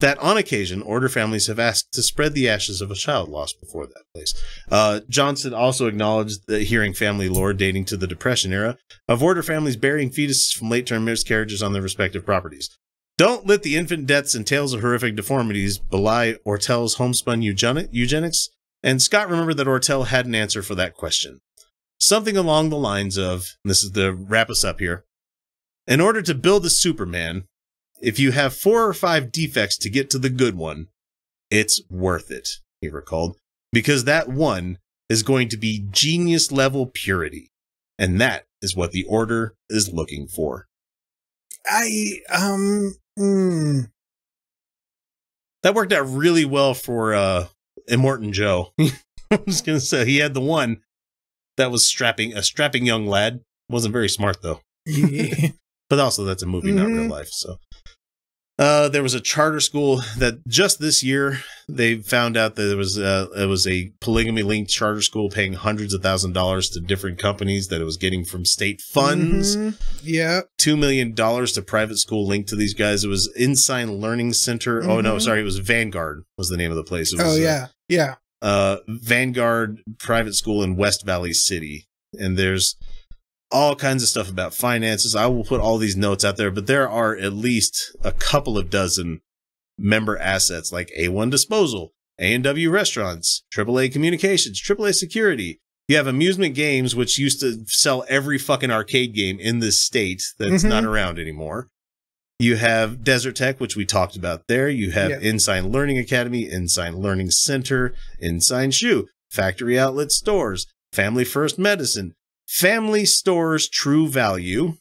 that on occasion, order families have asked to spread the ashes of a child lost before that place. Uh, Johnson also acknowledged the hearing family lore dating to the Depression era of order families burying fetuses from late-term miscarriages on their respective properties. Don't let the infant deaths and tales of horrific deformities belie Ortell's homespun eugenics, and Scott remembered that Ortell had an answer for that question. Something along the lines of, and this is the wrap us up here, in order to build a Superman, if you have four or five defects to get to the good one, it's worth it, he recalled, because that one is going to be genius-level purity, and that is what the Order is looking for. I, um... Mm. That worked out really well for uh, Immortan Joe. I'm just gonna say he had the one that was strapping a strapping young lad. Wasn't very smart though. Yeah. But also that's a movie, mm-hmm. not real life. So uh, there was a charter school that just this year they found out that there was uh, it was a polygamy linked charter school paying hundreds of thousand dollars to different companies that it was getting from state funds. Mm-hmm. Yeah. Two million dollars to private school linked to these guys. It was Ensign Learning Center. Mm-hmm. Oh no, sorry, it was Vanguard was the name of the place. It was, oh yeah. Uh, yeah. Uh Vanguard private school in West Valley City. And there's all kinds of stuff about finances. I will put all these notes out there, but there are at least a couple of dozen member assets like A one Disposal, A and W Restaurants, triple A Communications, triple A Security. You have Amusement Games, which used to sell every fucking arcade game in this state that's mm-hmm. not around anymore. You have Desert Tech, which we talked about there. You have yep. Ensign Learning Academy, Ensign Learning Center, Ensign Shoe, Factory Outlet Stores, Family First Medicine, Family Stores True Value,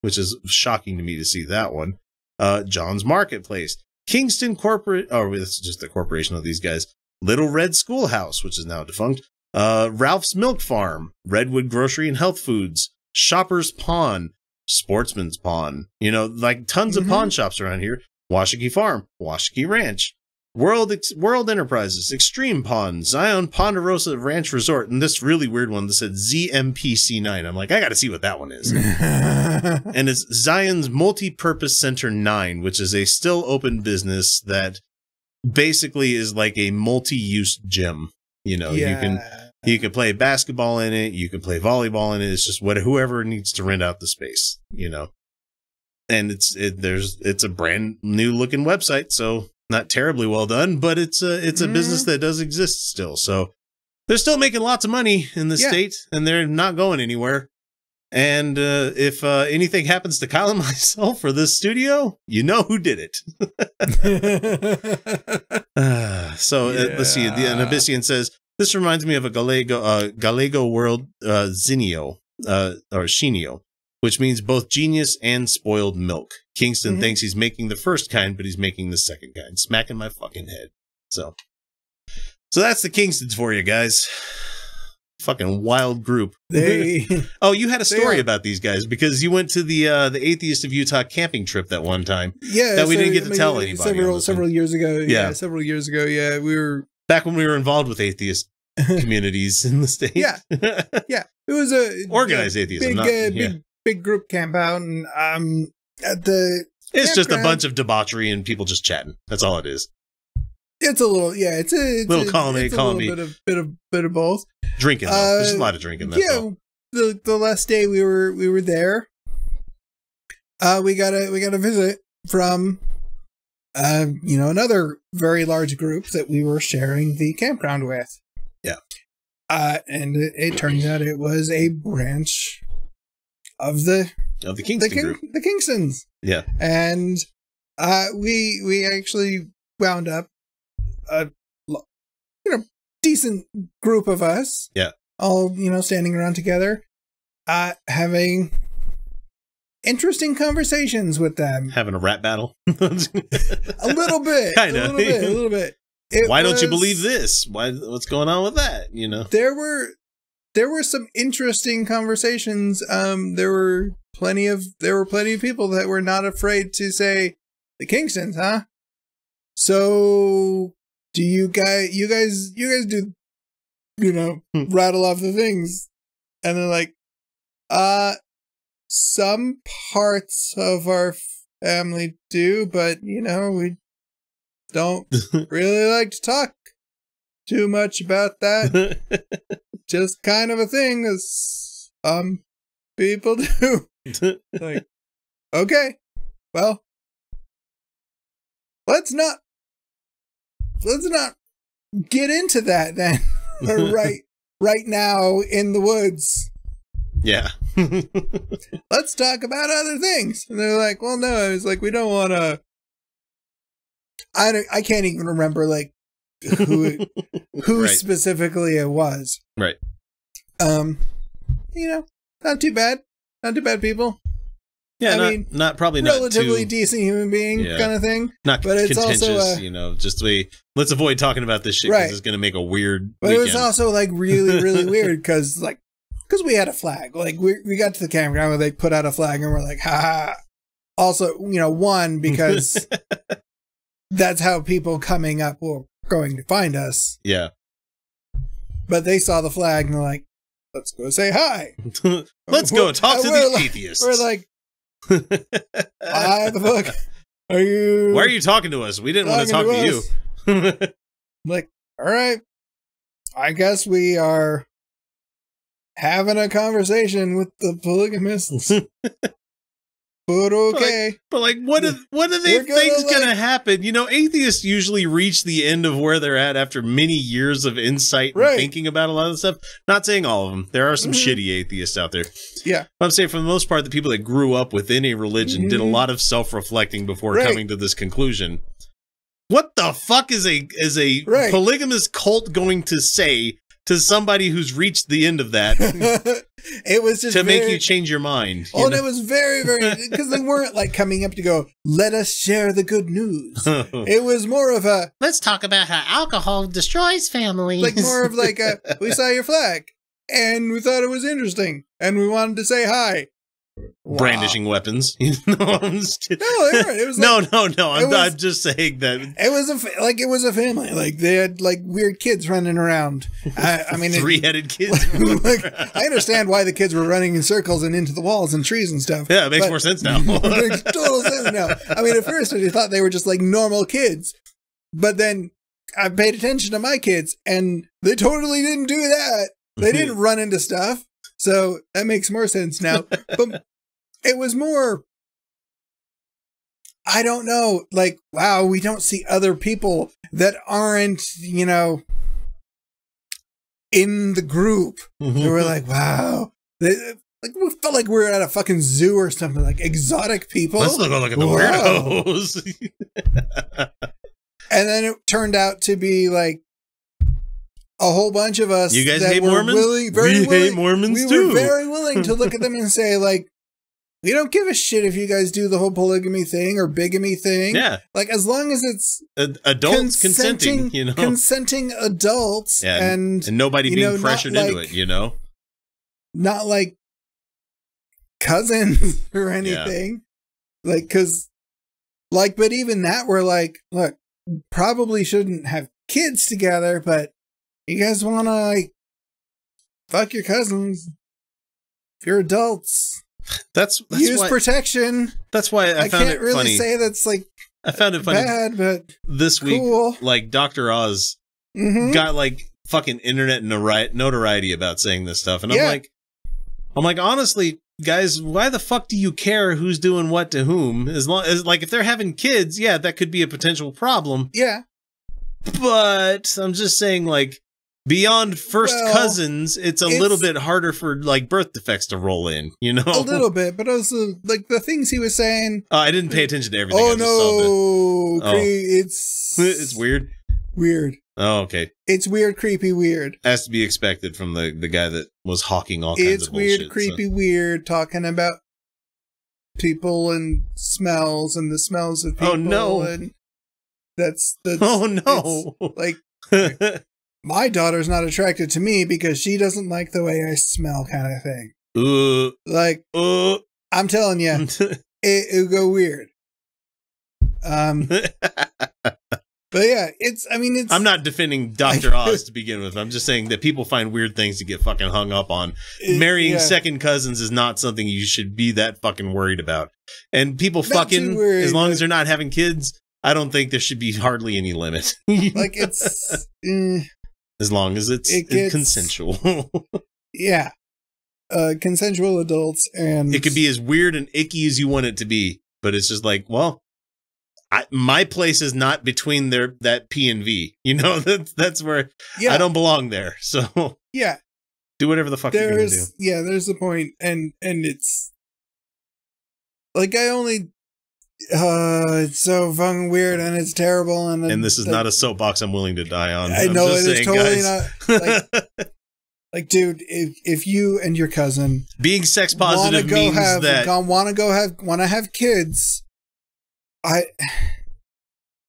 which is shocking to me to see that one, uh, John's Marketplace, Kingston Corporate, oh, that's just the corporation of these guys, Little Red Schoolhouse, which is now defunct, uh, Ralph's Milk Farm, Redwood Grocery and Health Foods, Shopper's Pawn, Sportsman's Pawn, you know, like tons mm-hmm. of pawn shops around here. Washakie Farm, Washakie Ranch, World Ex World Enterprises, Extreme Pawn, Zion Ponderosa Ranch Resort, and this really weird one that said Z M P C nine. I'm like, I got to see what that one is. And it's Zion's Multi-Purpose Center nine, which is a still open business that basically is like a multi-use gym. You know, yeah. you can you can play basketball in it, you can play volleyball in it. It's just what whoever needs to rent out the space, you know. And it's it, there's it's a brand new looking website, so not terribly well done, but it's a it's a mm. business that does exist still. So they're still making lots of money in the yeah. state, and they're not going anywhere. And uh, if uh, anything happens to Kyle and myself or this studio, you know who did it. uh, so yeah. uh, let's see. The Anabissian says this reminds me of a Gallego uh, Gallego world uh, Zinio uh, or Shinio, which means both genius and spoiled milk. Kingston mm-hmm. thinks he's making the first kind, but he's making the second kind. Smacking my fucking head. So, so that's the Kingstons for you guys. Fucking wild group. They, oh, you had a story about these guys because you went to the uh, the Atheist of Utah camping trip that one time. Yeah, that we so, didn't get to I mean, tell anybody. Several several years ago. Yeah. yeah, several years ago. Yeah, we were back when we were involved with atheist communities in the state. Yeah, yeah, it was a organized yeah, atheism. Big, not, uh, yeah. big, big group camp out, and um, at the it's just a bunch of debauchery and people just chatting. That's all it is. It's a little, yeah, it's a it's little column A, column B, bit of bit of bit of both. Drinking, uh, there's a lot of drinking. That's yeah, all. the the last day we were we were there, uh, we got a we got a visit from, uh, you know, another very large group that we were sharing the campground with. Yeah, uh, and it, it turns out it was a branch of the of the Kingston the King, group, the Kingstons. Yeah, and uh, we we actually wound up a you know decent group of us, yeah, all you know standing around together, uh, having interesting conversations with them, having a rap battle, a little bit, kind of, a little bit, a little bit. It Why was, don't you believe this? Why? What's going on with that? You know, there were there were some interesting conversations. Um, there were plenty of there were plenty of people that were not afraid to say the Kingstons, huh? So. Do you guys, you guys, you guys do, you know, hmm. rattle off the things. And they're like, uh, some parts of our family do, but, you know, we don't really like to talk too much about that. Just kind of a thing that some people do. Like, okay, well, let's not. Let's not get into that then right right now in the woods. Yeah. Let's talk about other things. And they're like, well, no, I was like, we don't want to. I don't, I can't even remember like who it, who right. specifically it was. Right. Um, you know, not too bad. Not too bad people. Yeah, I not, mean, not probably not relatively too, decent human being yeah, kind of thing. Not but it's also uh, you know, just we let's avoid talking about this shit because right. it's gonna make a weird. But weekend. It was also like really, really weird because like because we had a flag. Like we we got to the campground where they put out a flag and we're like, ha. Also, you know, one because that's how people coming up were going to find us. Yeah. But they saw the flag and they're like, let's go say hi. Let's we're, go talk to the like, atheists. We're like. Why the fuck are you why are you talking to us? We didn't want to talk to, to you. Like, all right, I guess we are having a conversation with the polygamists. But okay, but like, but like what are, what are they gonna, things like, gonna happen? You know, atheists usually reach the end of where they're at after many years of insight right. and thinking about a lot of the stuff. Not saying all of them. There are some mm-hmm. shitty atheists out there. Yeah, but I'm saying for the most part, the people that grew up within a religion mm-hmm. did a lot of self-reflecting before right. coming to this conclusion. What the fuck is a is a right. polygamous cult going to say to somebody who's reached the end of that. It was just to very, make you change your mind. Oh, you know? And it was very, very, because they weren't like coming up to go, let us share the good news. It was more of a, let's talk about how alcohol destroys families. Like more of like a, we saw your flag and we thought it was interesting and we wanted to say hi. Wow. Brandishing weapons. You know, no, it was like, no, no, no. I'm, was, I'm just saying that it was a, like it was a family. Like they had like weird kids running around. I, I mean, three-headed kids. Like, I understand why the kids were running in circles and into the walls and trees and stuff. Yeah, it makes more sense now. It makes total sense now. I mean, at first I thought they were just like normal kids, but then I paid attention to my kids, and they totally didn't do that. They didn't run into stuff. So that makes more sense now, but it was more, I don't know, like, wow, we don't see other people that aren't, you know, in the group. Mm-hmm. And we're like, wow, they, like we felt like we were at a fucking zoo or something, like exotic people. Let's go look at the wow. weirdos. And then it turned out to be like, a whole bunch of us. You guys that hate were Mormons? Willing, very we willing, hate Mormons we too. We were very willing to look at them and say, like, we don't give a shit if you guys do the whole polygamy thing or bigamy thing. Yeah. Like, as long as it's a adults consenting, consenting, you know, consenting adults yeah, and, and nobody being know, pressured like, into it, you know, not like cousins or anything. Yeah. Like, cause like, but even that, we're like, look, probably shouldn't have kids together, but you guys want to like, fuck your cousins? If you're adults, that's, that's use why, protection. That's why I, I found can't it really funny. say that's like I found it funny. Bad, but this week, cool. like Doctor Oz mm-hmm. got like fucking internet notoriety about saying this stuff, and yeah. I'm like, I'm like, honestly, guys, why the fuck do you care who's doing what to whom? As long as like if they're having kids, yeah, that could be a potential problem. Yeah, but I'm just saying like. Beyond first well, cousins, it's a it's, little bit harder for like birth defects to roll in, you know. A little bit, but also like the things he was saying. Uh, I didn't pay attention to everything. Oh I just no, saw the, oh. it's it's weird. Weird. Oh, okay. It's weird, creepy, weird. Has to be expected from the the guy that was hawking all kinds it's of bullshit. It's weird, creepy, so. weird, talking about people and smells and the smells of people. Oh no, and that's the. Oh no, like. My daughter's not attracted to me because she doesn't like the way I smell kind of thing. Uh, like, uh, I'm telling you, it, it'll go weird. Um, but yeah, it's, I mean, it's. I'm not defending Doctor Oz to begin with. I'm just saying that people find weird things to get fucking hung up on. It, Marrying yeah. second cousins is not something you should be that fucking worried about. And people not fucking, worried, as long as they're not having kids, I don't think there should be hardly any limit. Like it's. Uh, As long as it's it gets, consensual. Yeah. Uh, consensual adults and... It could be as weird and icky as you want it to be, but it's just like, well, I, my place is not between their that P and V. You know, that's, that's where yeah. I don't belong there. So yeah, do whatever the fuck there's, you're going to do. Yeah, there's the point. And, and it's... Like, I only... Uh, it's so fucking weird and it's terrible. And, and this is the, not a soapbox I'm willing to die on. I know it is totally guys. not. Like, like, dude, if if you and your cousin being sex positive go means have, that I want to go have want to have kids, I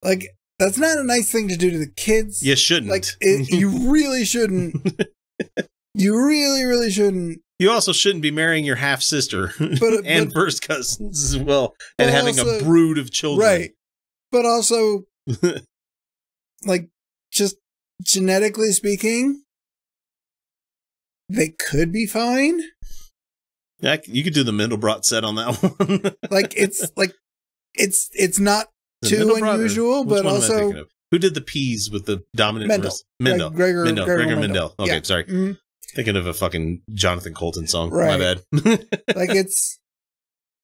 like that's not a nice thing to do to the kids. You shouldn't. Like, it, you really shouldn't. You really, really shouldn't. You also shouldn't be marrying your half sister but, and but, first cousins as well, and having also, a brood of children. Right, but also, like, just genetically speaking, they could be fine. Yeah, you could do the Mendelbrot set on that one. Like it's like it's it's not the too unusual, or, but also who did the P's with the dominant Mendel? Mendel, like Gregor Mendel, Gregor, Gregor Mendel. Mendel. Okay, yeah. Sorry. Mm-hmm. Thinking of a fucking Jonathan Colton song. Right. My bad. Like it's,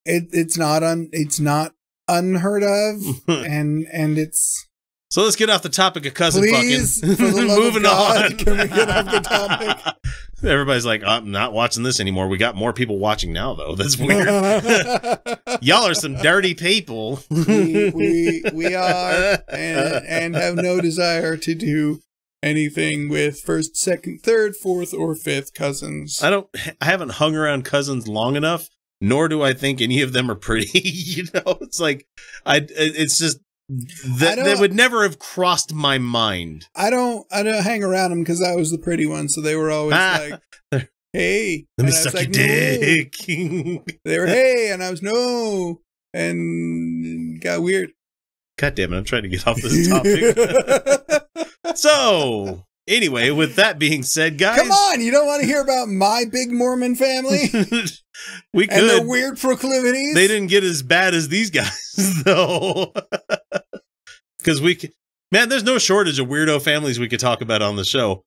it it's not un it's not unheard of, and and it's. So let's get off the topic of cousin please, fucking. For the love Moving of God, on. Can we get off the topic? Everybody's like, I'm not watching this anymore. We got more people watching now, though. That's weird. Y'all are some dirty people. we, we we are, and and have no desire to do anything with first, second, third, fourth, or fifth cousins. I don't. I haven't hung around cousins long enough, nor do I think any of them are pretty. You know, it's like I. It's just that they would never have crossed my mind. I don't. I don't hang around them because I was the pretty one, so they were always ah. like, "Hey, let me suck your like, dick." No. They were hey, and I was no, and it got weird. God damn it! I'm trying to get off this topic. So, anyway, with that being said, guys, come on! You don't want to hear about my big Mormon family. We could. And their weird proclivities. They didn't get as bad as these guys, though. Because we, could, man, there's no shortage of weirdo families we could talk about on the show.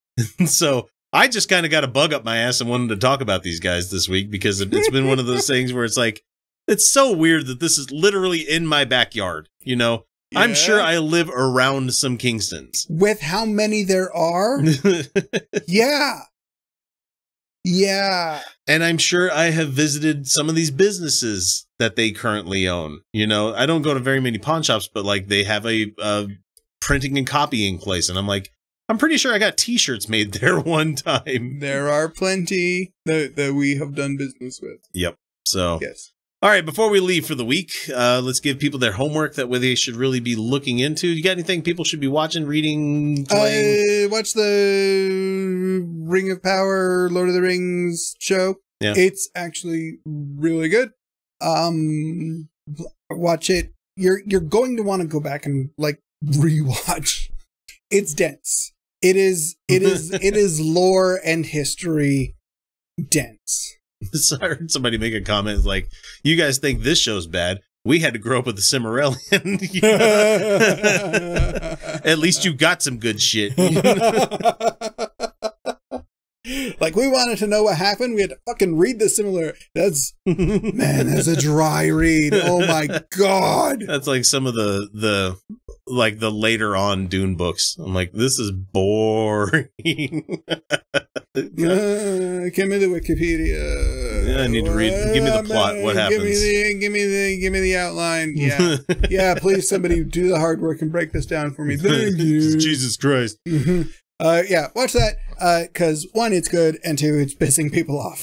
So I just kind of got a bug up my ass and wanted to talk about these guys this week because it's been one of those things where it's like, it's so weird that this is literally in my backyard, you know. Yeah. I'm sure I live around some Kingstons. With how many there are? Yeah. Yeah. And I'm sure I have visited some of these businesses that they currently own. You know, I don't go to very many pawn shops, but like they have a, a printing and copying place. And I'm like, I'm pretty sure I got T-shirts made there one time. There are plenty that, that we have done business with. Yep. So. Yes. All right, before we leave for the week, uh, let's give people their homework that way they should really be looking into. You got anything people should be watching, reading, playing? Uh, watch the Ring of Power, Lord of the Rings show. Yeah. It's actually really good. Um, watch it. You're, you're going to want to go back and like rewatch. It's dense. It is, it is, it is lore and history dense. So I heard somebody make a comment like, "You guys think this show's bad? We had to grow up with the Cimarellion." At least you got some good shit. Like we wanted to know what happened. We had to fucking read the similar. That's man, that's a dry read. Oh my god. That's like some of the the like the later on Dune books. I'm like, this is boring. Uh, give me the Wikipedia. Yeah, I need to read. Give me the plot. What happens? Give me the, give me the, give me the outline. Yeah, yeah. Please, somebody do the hard work and break this down for me. Thank you. Jesus Christ. Mm-hmm. Uh, yeah, watch that. Uh, because one, it's good, and two, it's pissing people off.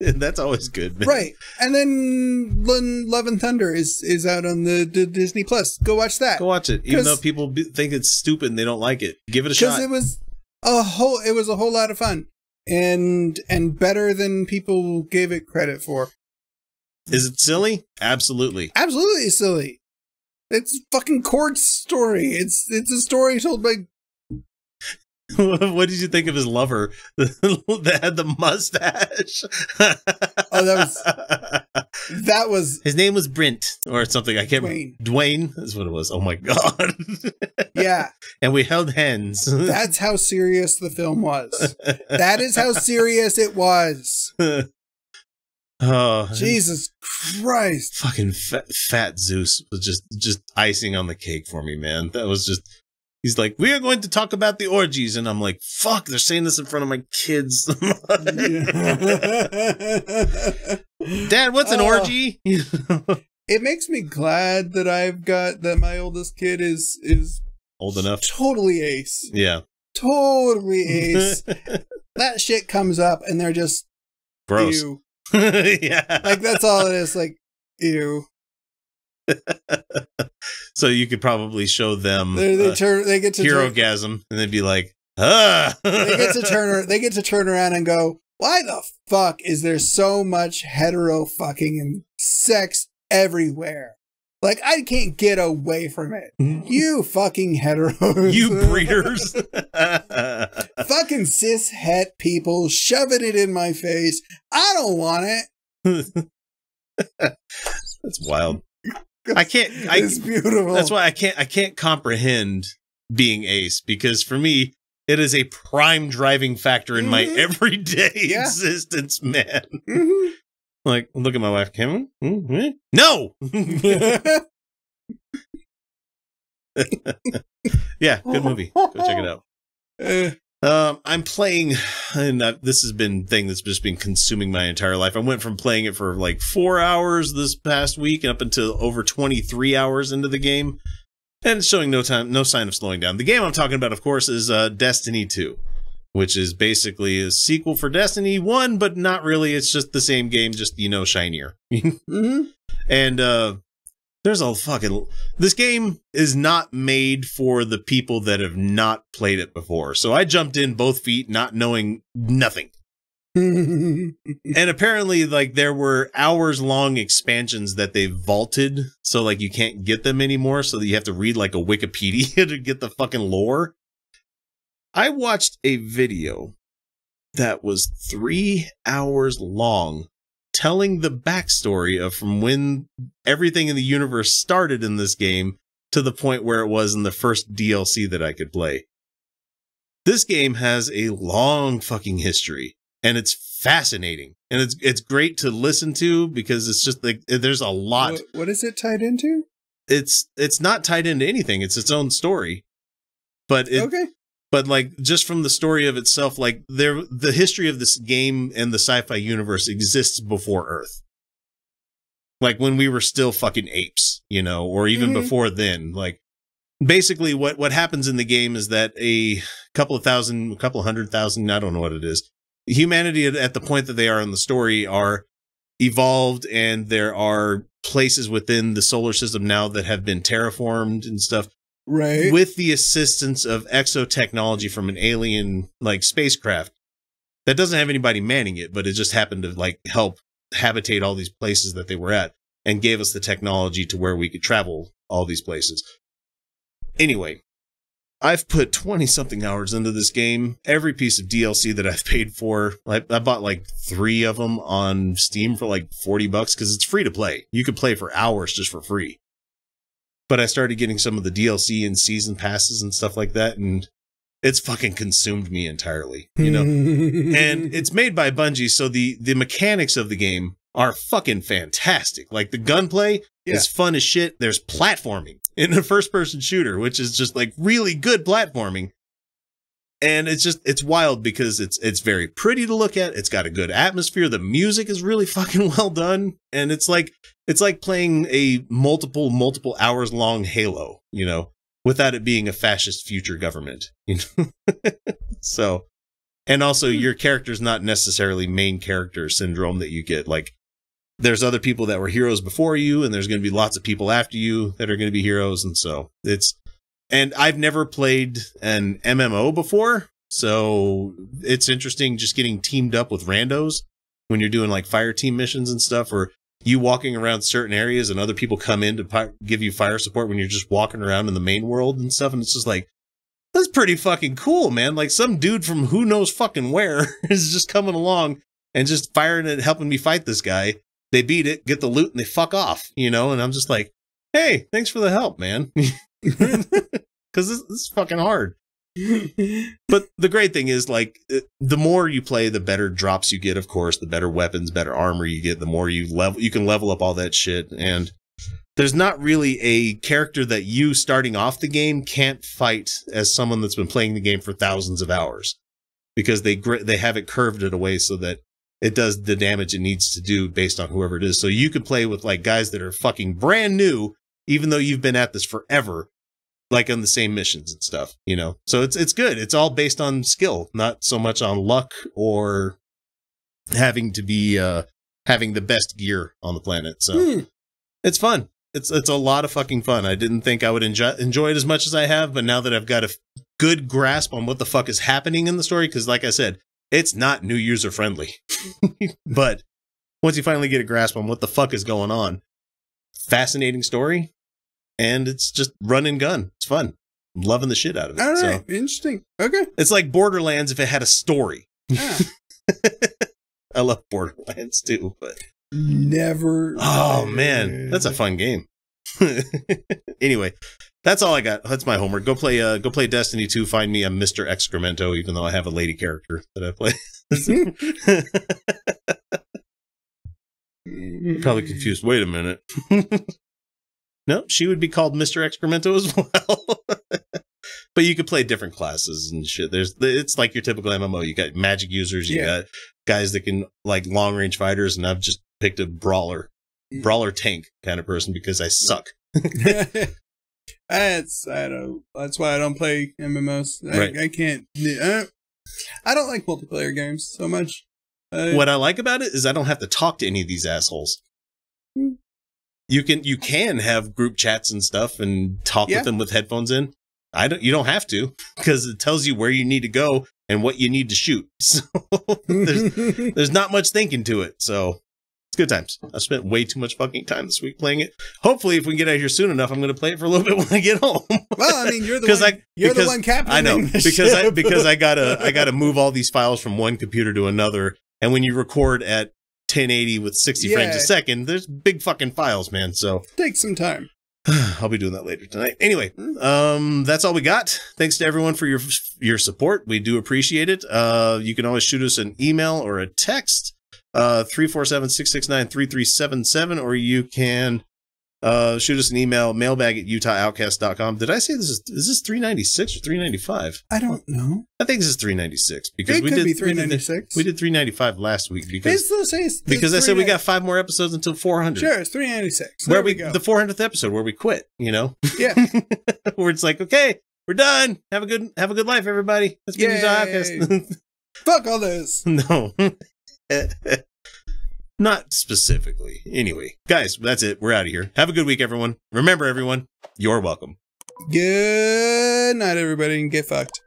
That's always good, man. Right? And then Love and Thunder is is out on the D Disney Plus. Go watch that. Go watch it, even though people b think it's stupid and they don't like it. Give it a shot. Because it was. A whole, it was a whole lot of fun and, and better than people gave it credit for. Is it silly? Absolutely. Absolutely silly. It's fucking Korg's story. It's, it's a story told by. What did you think of his lover that had the mustache? Oh, that was, that was. His name was Brent or something. I can't Dwayne. remember. Dwayne is what it was. Oh my God. Yeah. And we held hands. That's how serious the film was. That is how serious it was. Oh, Jesus Christ. Fucking fat, fat Zeus was just, just icing on the cake for me, man. That was just. He's like, we are going to talk about the orgies. And I'm like, fuck, they're saying this in front of my kids. Dad, what's an uh, orgy? It makes me glad that I've got, that my oldest kid is, is old enough. Totally ace. Yeah. Totally ace. That shit comes up and they're just. Gross. Ew. Yeah. Like, that's all it is. Like, ew. So you could probably show them they, they, turn, they get to herogasm, and they'd be like, ah. They get to turn. They get to turn around and go, "Why the fuck is there so much hetero fucking and sex everywhere? Like I can't get away from it. You fucking heteros, you breeders, fucking cis het people shoving it in my face. I don't want it." That's wild. I can't. I, it's beautiful. That's why I can't. I can't comprehend being ace because for me, it is a prime driving factor in mm-hmm. my everyday yeah. existence, man. Mm-hmm. Like, look at my wife, Cameron. Mm-hmm. No. Yeah, good movie. Go check it out. Uh, um, I'm playing, and I, this has been thing that's just been consuming my entire life. I went from playing it for like four hours this past week and up until over twenty-three hours into the game. and showing no time, no sign of slowing down. The game I'm talking about, of course, is uh, Destiny two, which is basically a sequel for Destiny one, but not really. It's just the same game, just, you know, shinier. Mm-hmm. And uh, there's a fucking... This game is not made for the people that have not played it before. So I jumped in both feet not knowing nothing. And apparently, like, there were hours long expansions that they vaulted, so like you can't get them anymore, so that you have to read like a Wikipedia to get the fucking lore. I watched a video that was three hours long telling the backstory of from when everything in the universe started in this game to the point where it was in the first D L C that I could play. This game has a long fucking history. And it's fascinating, and it's it's great to listen to because it's just like there's a lot. What, what is it tied into? It's it's not tied into anything. It's its own story, but it, okay. But like just from the story of itself, like there the history of this game and the sci-fi universe exists before Earth. Like when we were still fucking apes, you know, or even mm-hmm. before then. Like basically, what what happens in the game is that a couple of thousand, a couple of hundred thousand, I don't know what it is. Humanity at the point that they are in the story are evolved, and there are places within the solar system now that have been terraformed and stuff. Right. With the assistance of exotechnology from an alien like spacecraft that doesn't have anybody manning it, but it just happened to like help habitate all these places that they were at and gave us the technology to where we could travel all these places. Anyway. I've put twenty something hours into this game. Every piece of D L C that I've paid for, like I bought like three of them on Steam for like forty bucks because it's free to play. You could play for hours just for free. But I started getting some of the D L C and season passes and stuff like that, and it's fucking consumed me entirely, you know? And it's made by Bungie, so the, the mechanics of the game are fucking fantastic. Like the gunplay yeah. is fun as shit. There's platforming. In a first-person shooter, which is just like really good platforming, and it's just it's wild because it's it's very pretty to look at. It's got a good atmosphere. The music is really fucking well done, and it's like it's like playing a multiple multiple hours long Halo, you know, without it being a fascist future government. You know, so and also your character's not necessarily main character syndrome that you get like. There's other people that were heroes before you, and there's going to be lots of people after you that are going to be heroes. And so it's, and I've never played an M M O before. So it's interesting just getting teamed up with randos when you're doing like fire team missions and stuff, or you walking around certain areas and other people come in to give you fire support when you're just walking around in the main world and stuff. And it's just like, that's pretty fucking cool, man. Like some dude from who knows fucking where is just coming along and just firing and helping me fight this guy. They beat it, get the loot, and they fuck off, you know? And I'm just like, hey, thanks for the help, man. Because this, this is fucking hard. But the great thing is, like, the more you play, the better drops you get, of course, the better weapons, better armor you get, the more you level, you can level up all that shit. And there's not really a character that you, starting off the game, can't fight as someone that's been playing the game for thousands of hours. Because they they have it curved it away so that it does the damage it needs to do based on whoever it is. So you could play with like guys that are fucking brand new, even though you've been at this forever, like on the same missions and stuff, you know? So it's, it's good. It's all based on skill, not so much on luck or having to be, uh, having the best gear on the planet. So mm. it's fun. It's, it's a lot of fucking fun. I didn't think I would enjoy, enjoy it as much as I have, but now that I've got a good grasp on what the fuck is happening in the story, because like I said, it's not new user friendly, but once you finally get a grasp on what the fuck is going on, fascinating story, and it's just run and gun. It's fun. I'm loving the shit out of it. All right, so. Interesting. Okay. It's like Borderlands if it had a story. Ah. I love Borderlands too, but never. Oh did. Man, that's a fun game. Anyway, that's all I got. That's my homework. Go play uh go play Destiny two. Find me a Mister Excremento, even though I have a lady character that I play. Probably confused. Wait a minute. No, she would be called Mister Excremento as well. But you could play different classes and shit. There's it's like your typical M M O. You got magic users, you yeah. got guys that can like long range fighters, and I've just picked a brawler. Brawler tank kind of person because I suck. That's I don't. That's why I don't play M M Os. I, right. I can't. I, I don't like multiplayer games so much. I, what I like about it is I don't have to talk to any of these assholes. You can you can have group chats and stuff and talk yeah. with them with headphones in. I don't. You don't have to, because it tells you where you need to go and what you need to shoot. So there's there's not much thinking to it. So. Good times. I spent way too much fucking time this week playing it. Hopefully, if we can get out here soon enough, I'm going to play it for a little bit when I get home. Well, I mean, you're the one. I, you're because, the one captaining. I know because ship. I because I gotta I gotta move all these files from one computer to another. And when you record at ten eighty with sixty yeah. frames a second, there's big fucking files, man. So take some time. I'll be doing that later tonight. Anyway, um, that's all we got. Thanks to everyone for your your support. We do appreciate it. Uh, you can always shoot us an email or a text. Uh, three four seven, six six nine, three three seven seven, or you can uh, shoot us an email, mailbag at Utah Outcast dot com. Did I say this is, is this three ninety-six or three ninety-five? I don't know. I think this is three ninety-six. Because it we could did, be three ninety-six. We did, we did three ninety-five last week because, it's, it's, because it's I said we got five more episodes until four hundred. Sure, it's three ninety-six. Where we, we go. The four hundredth episode where we quit, you know? Yeah. Where it's like, okay, we're done. Have a good, have a good life, everybody. Let's get Utah Outcast. Fuck all this. No. Not specifically. Anyway, guys, that's it. We're out of here. Have a good week, everyone. Remember, everyone, you're welcome. Good night, everybody, and get fucked.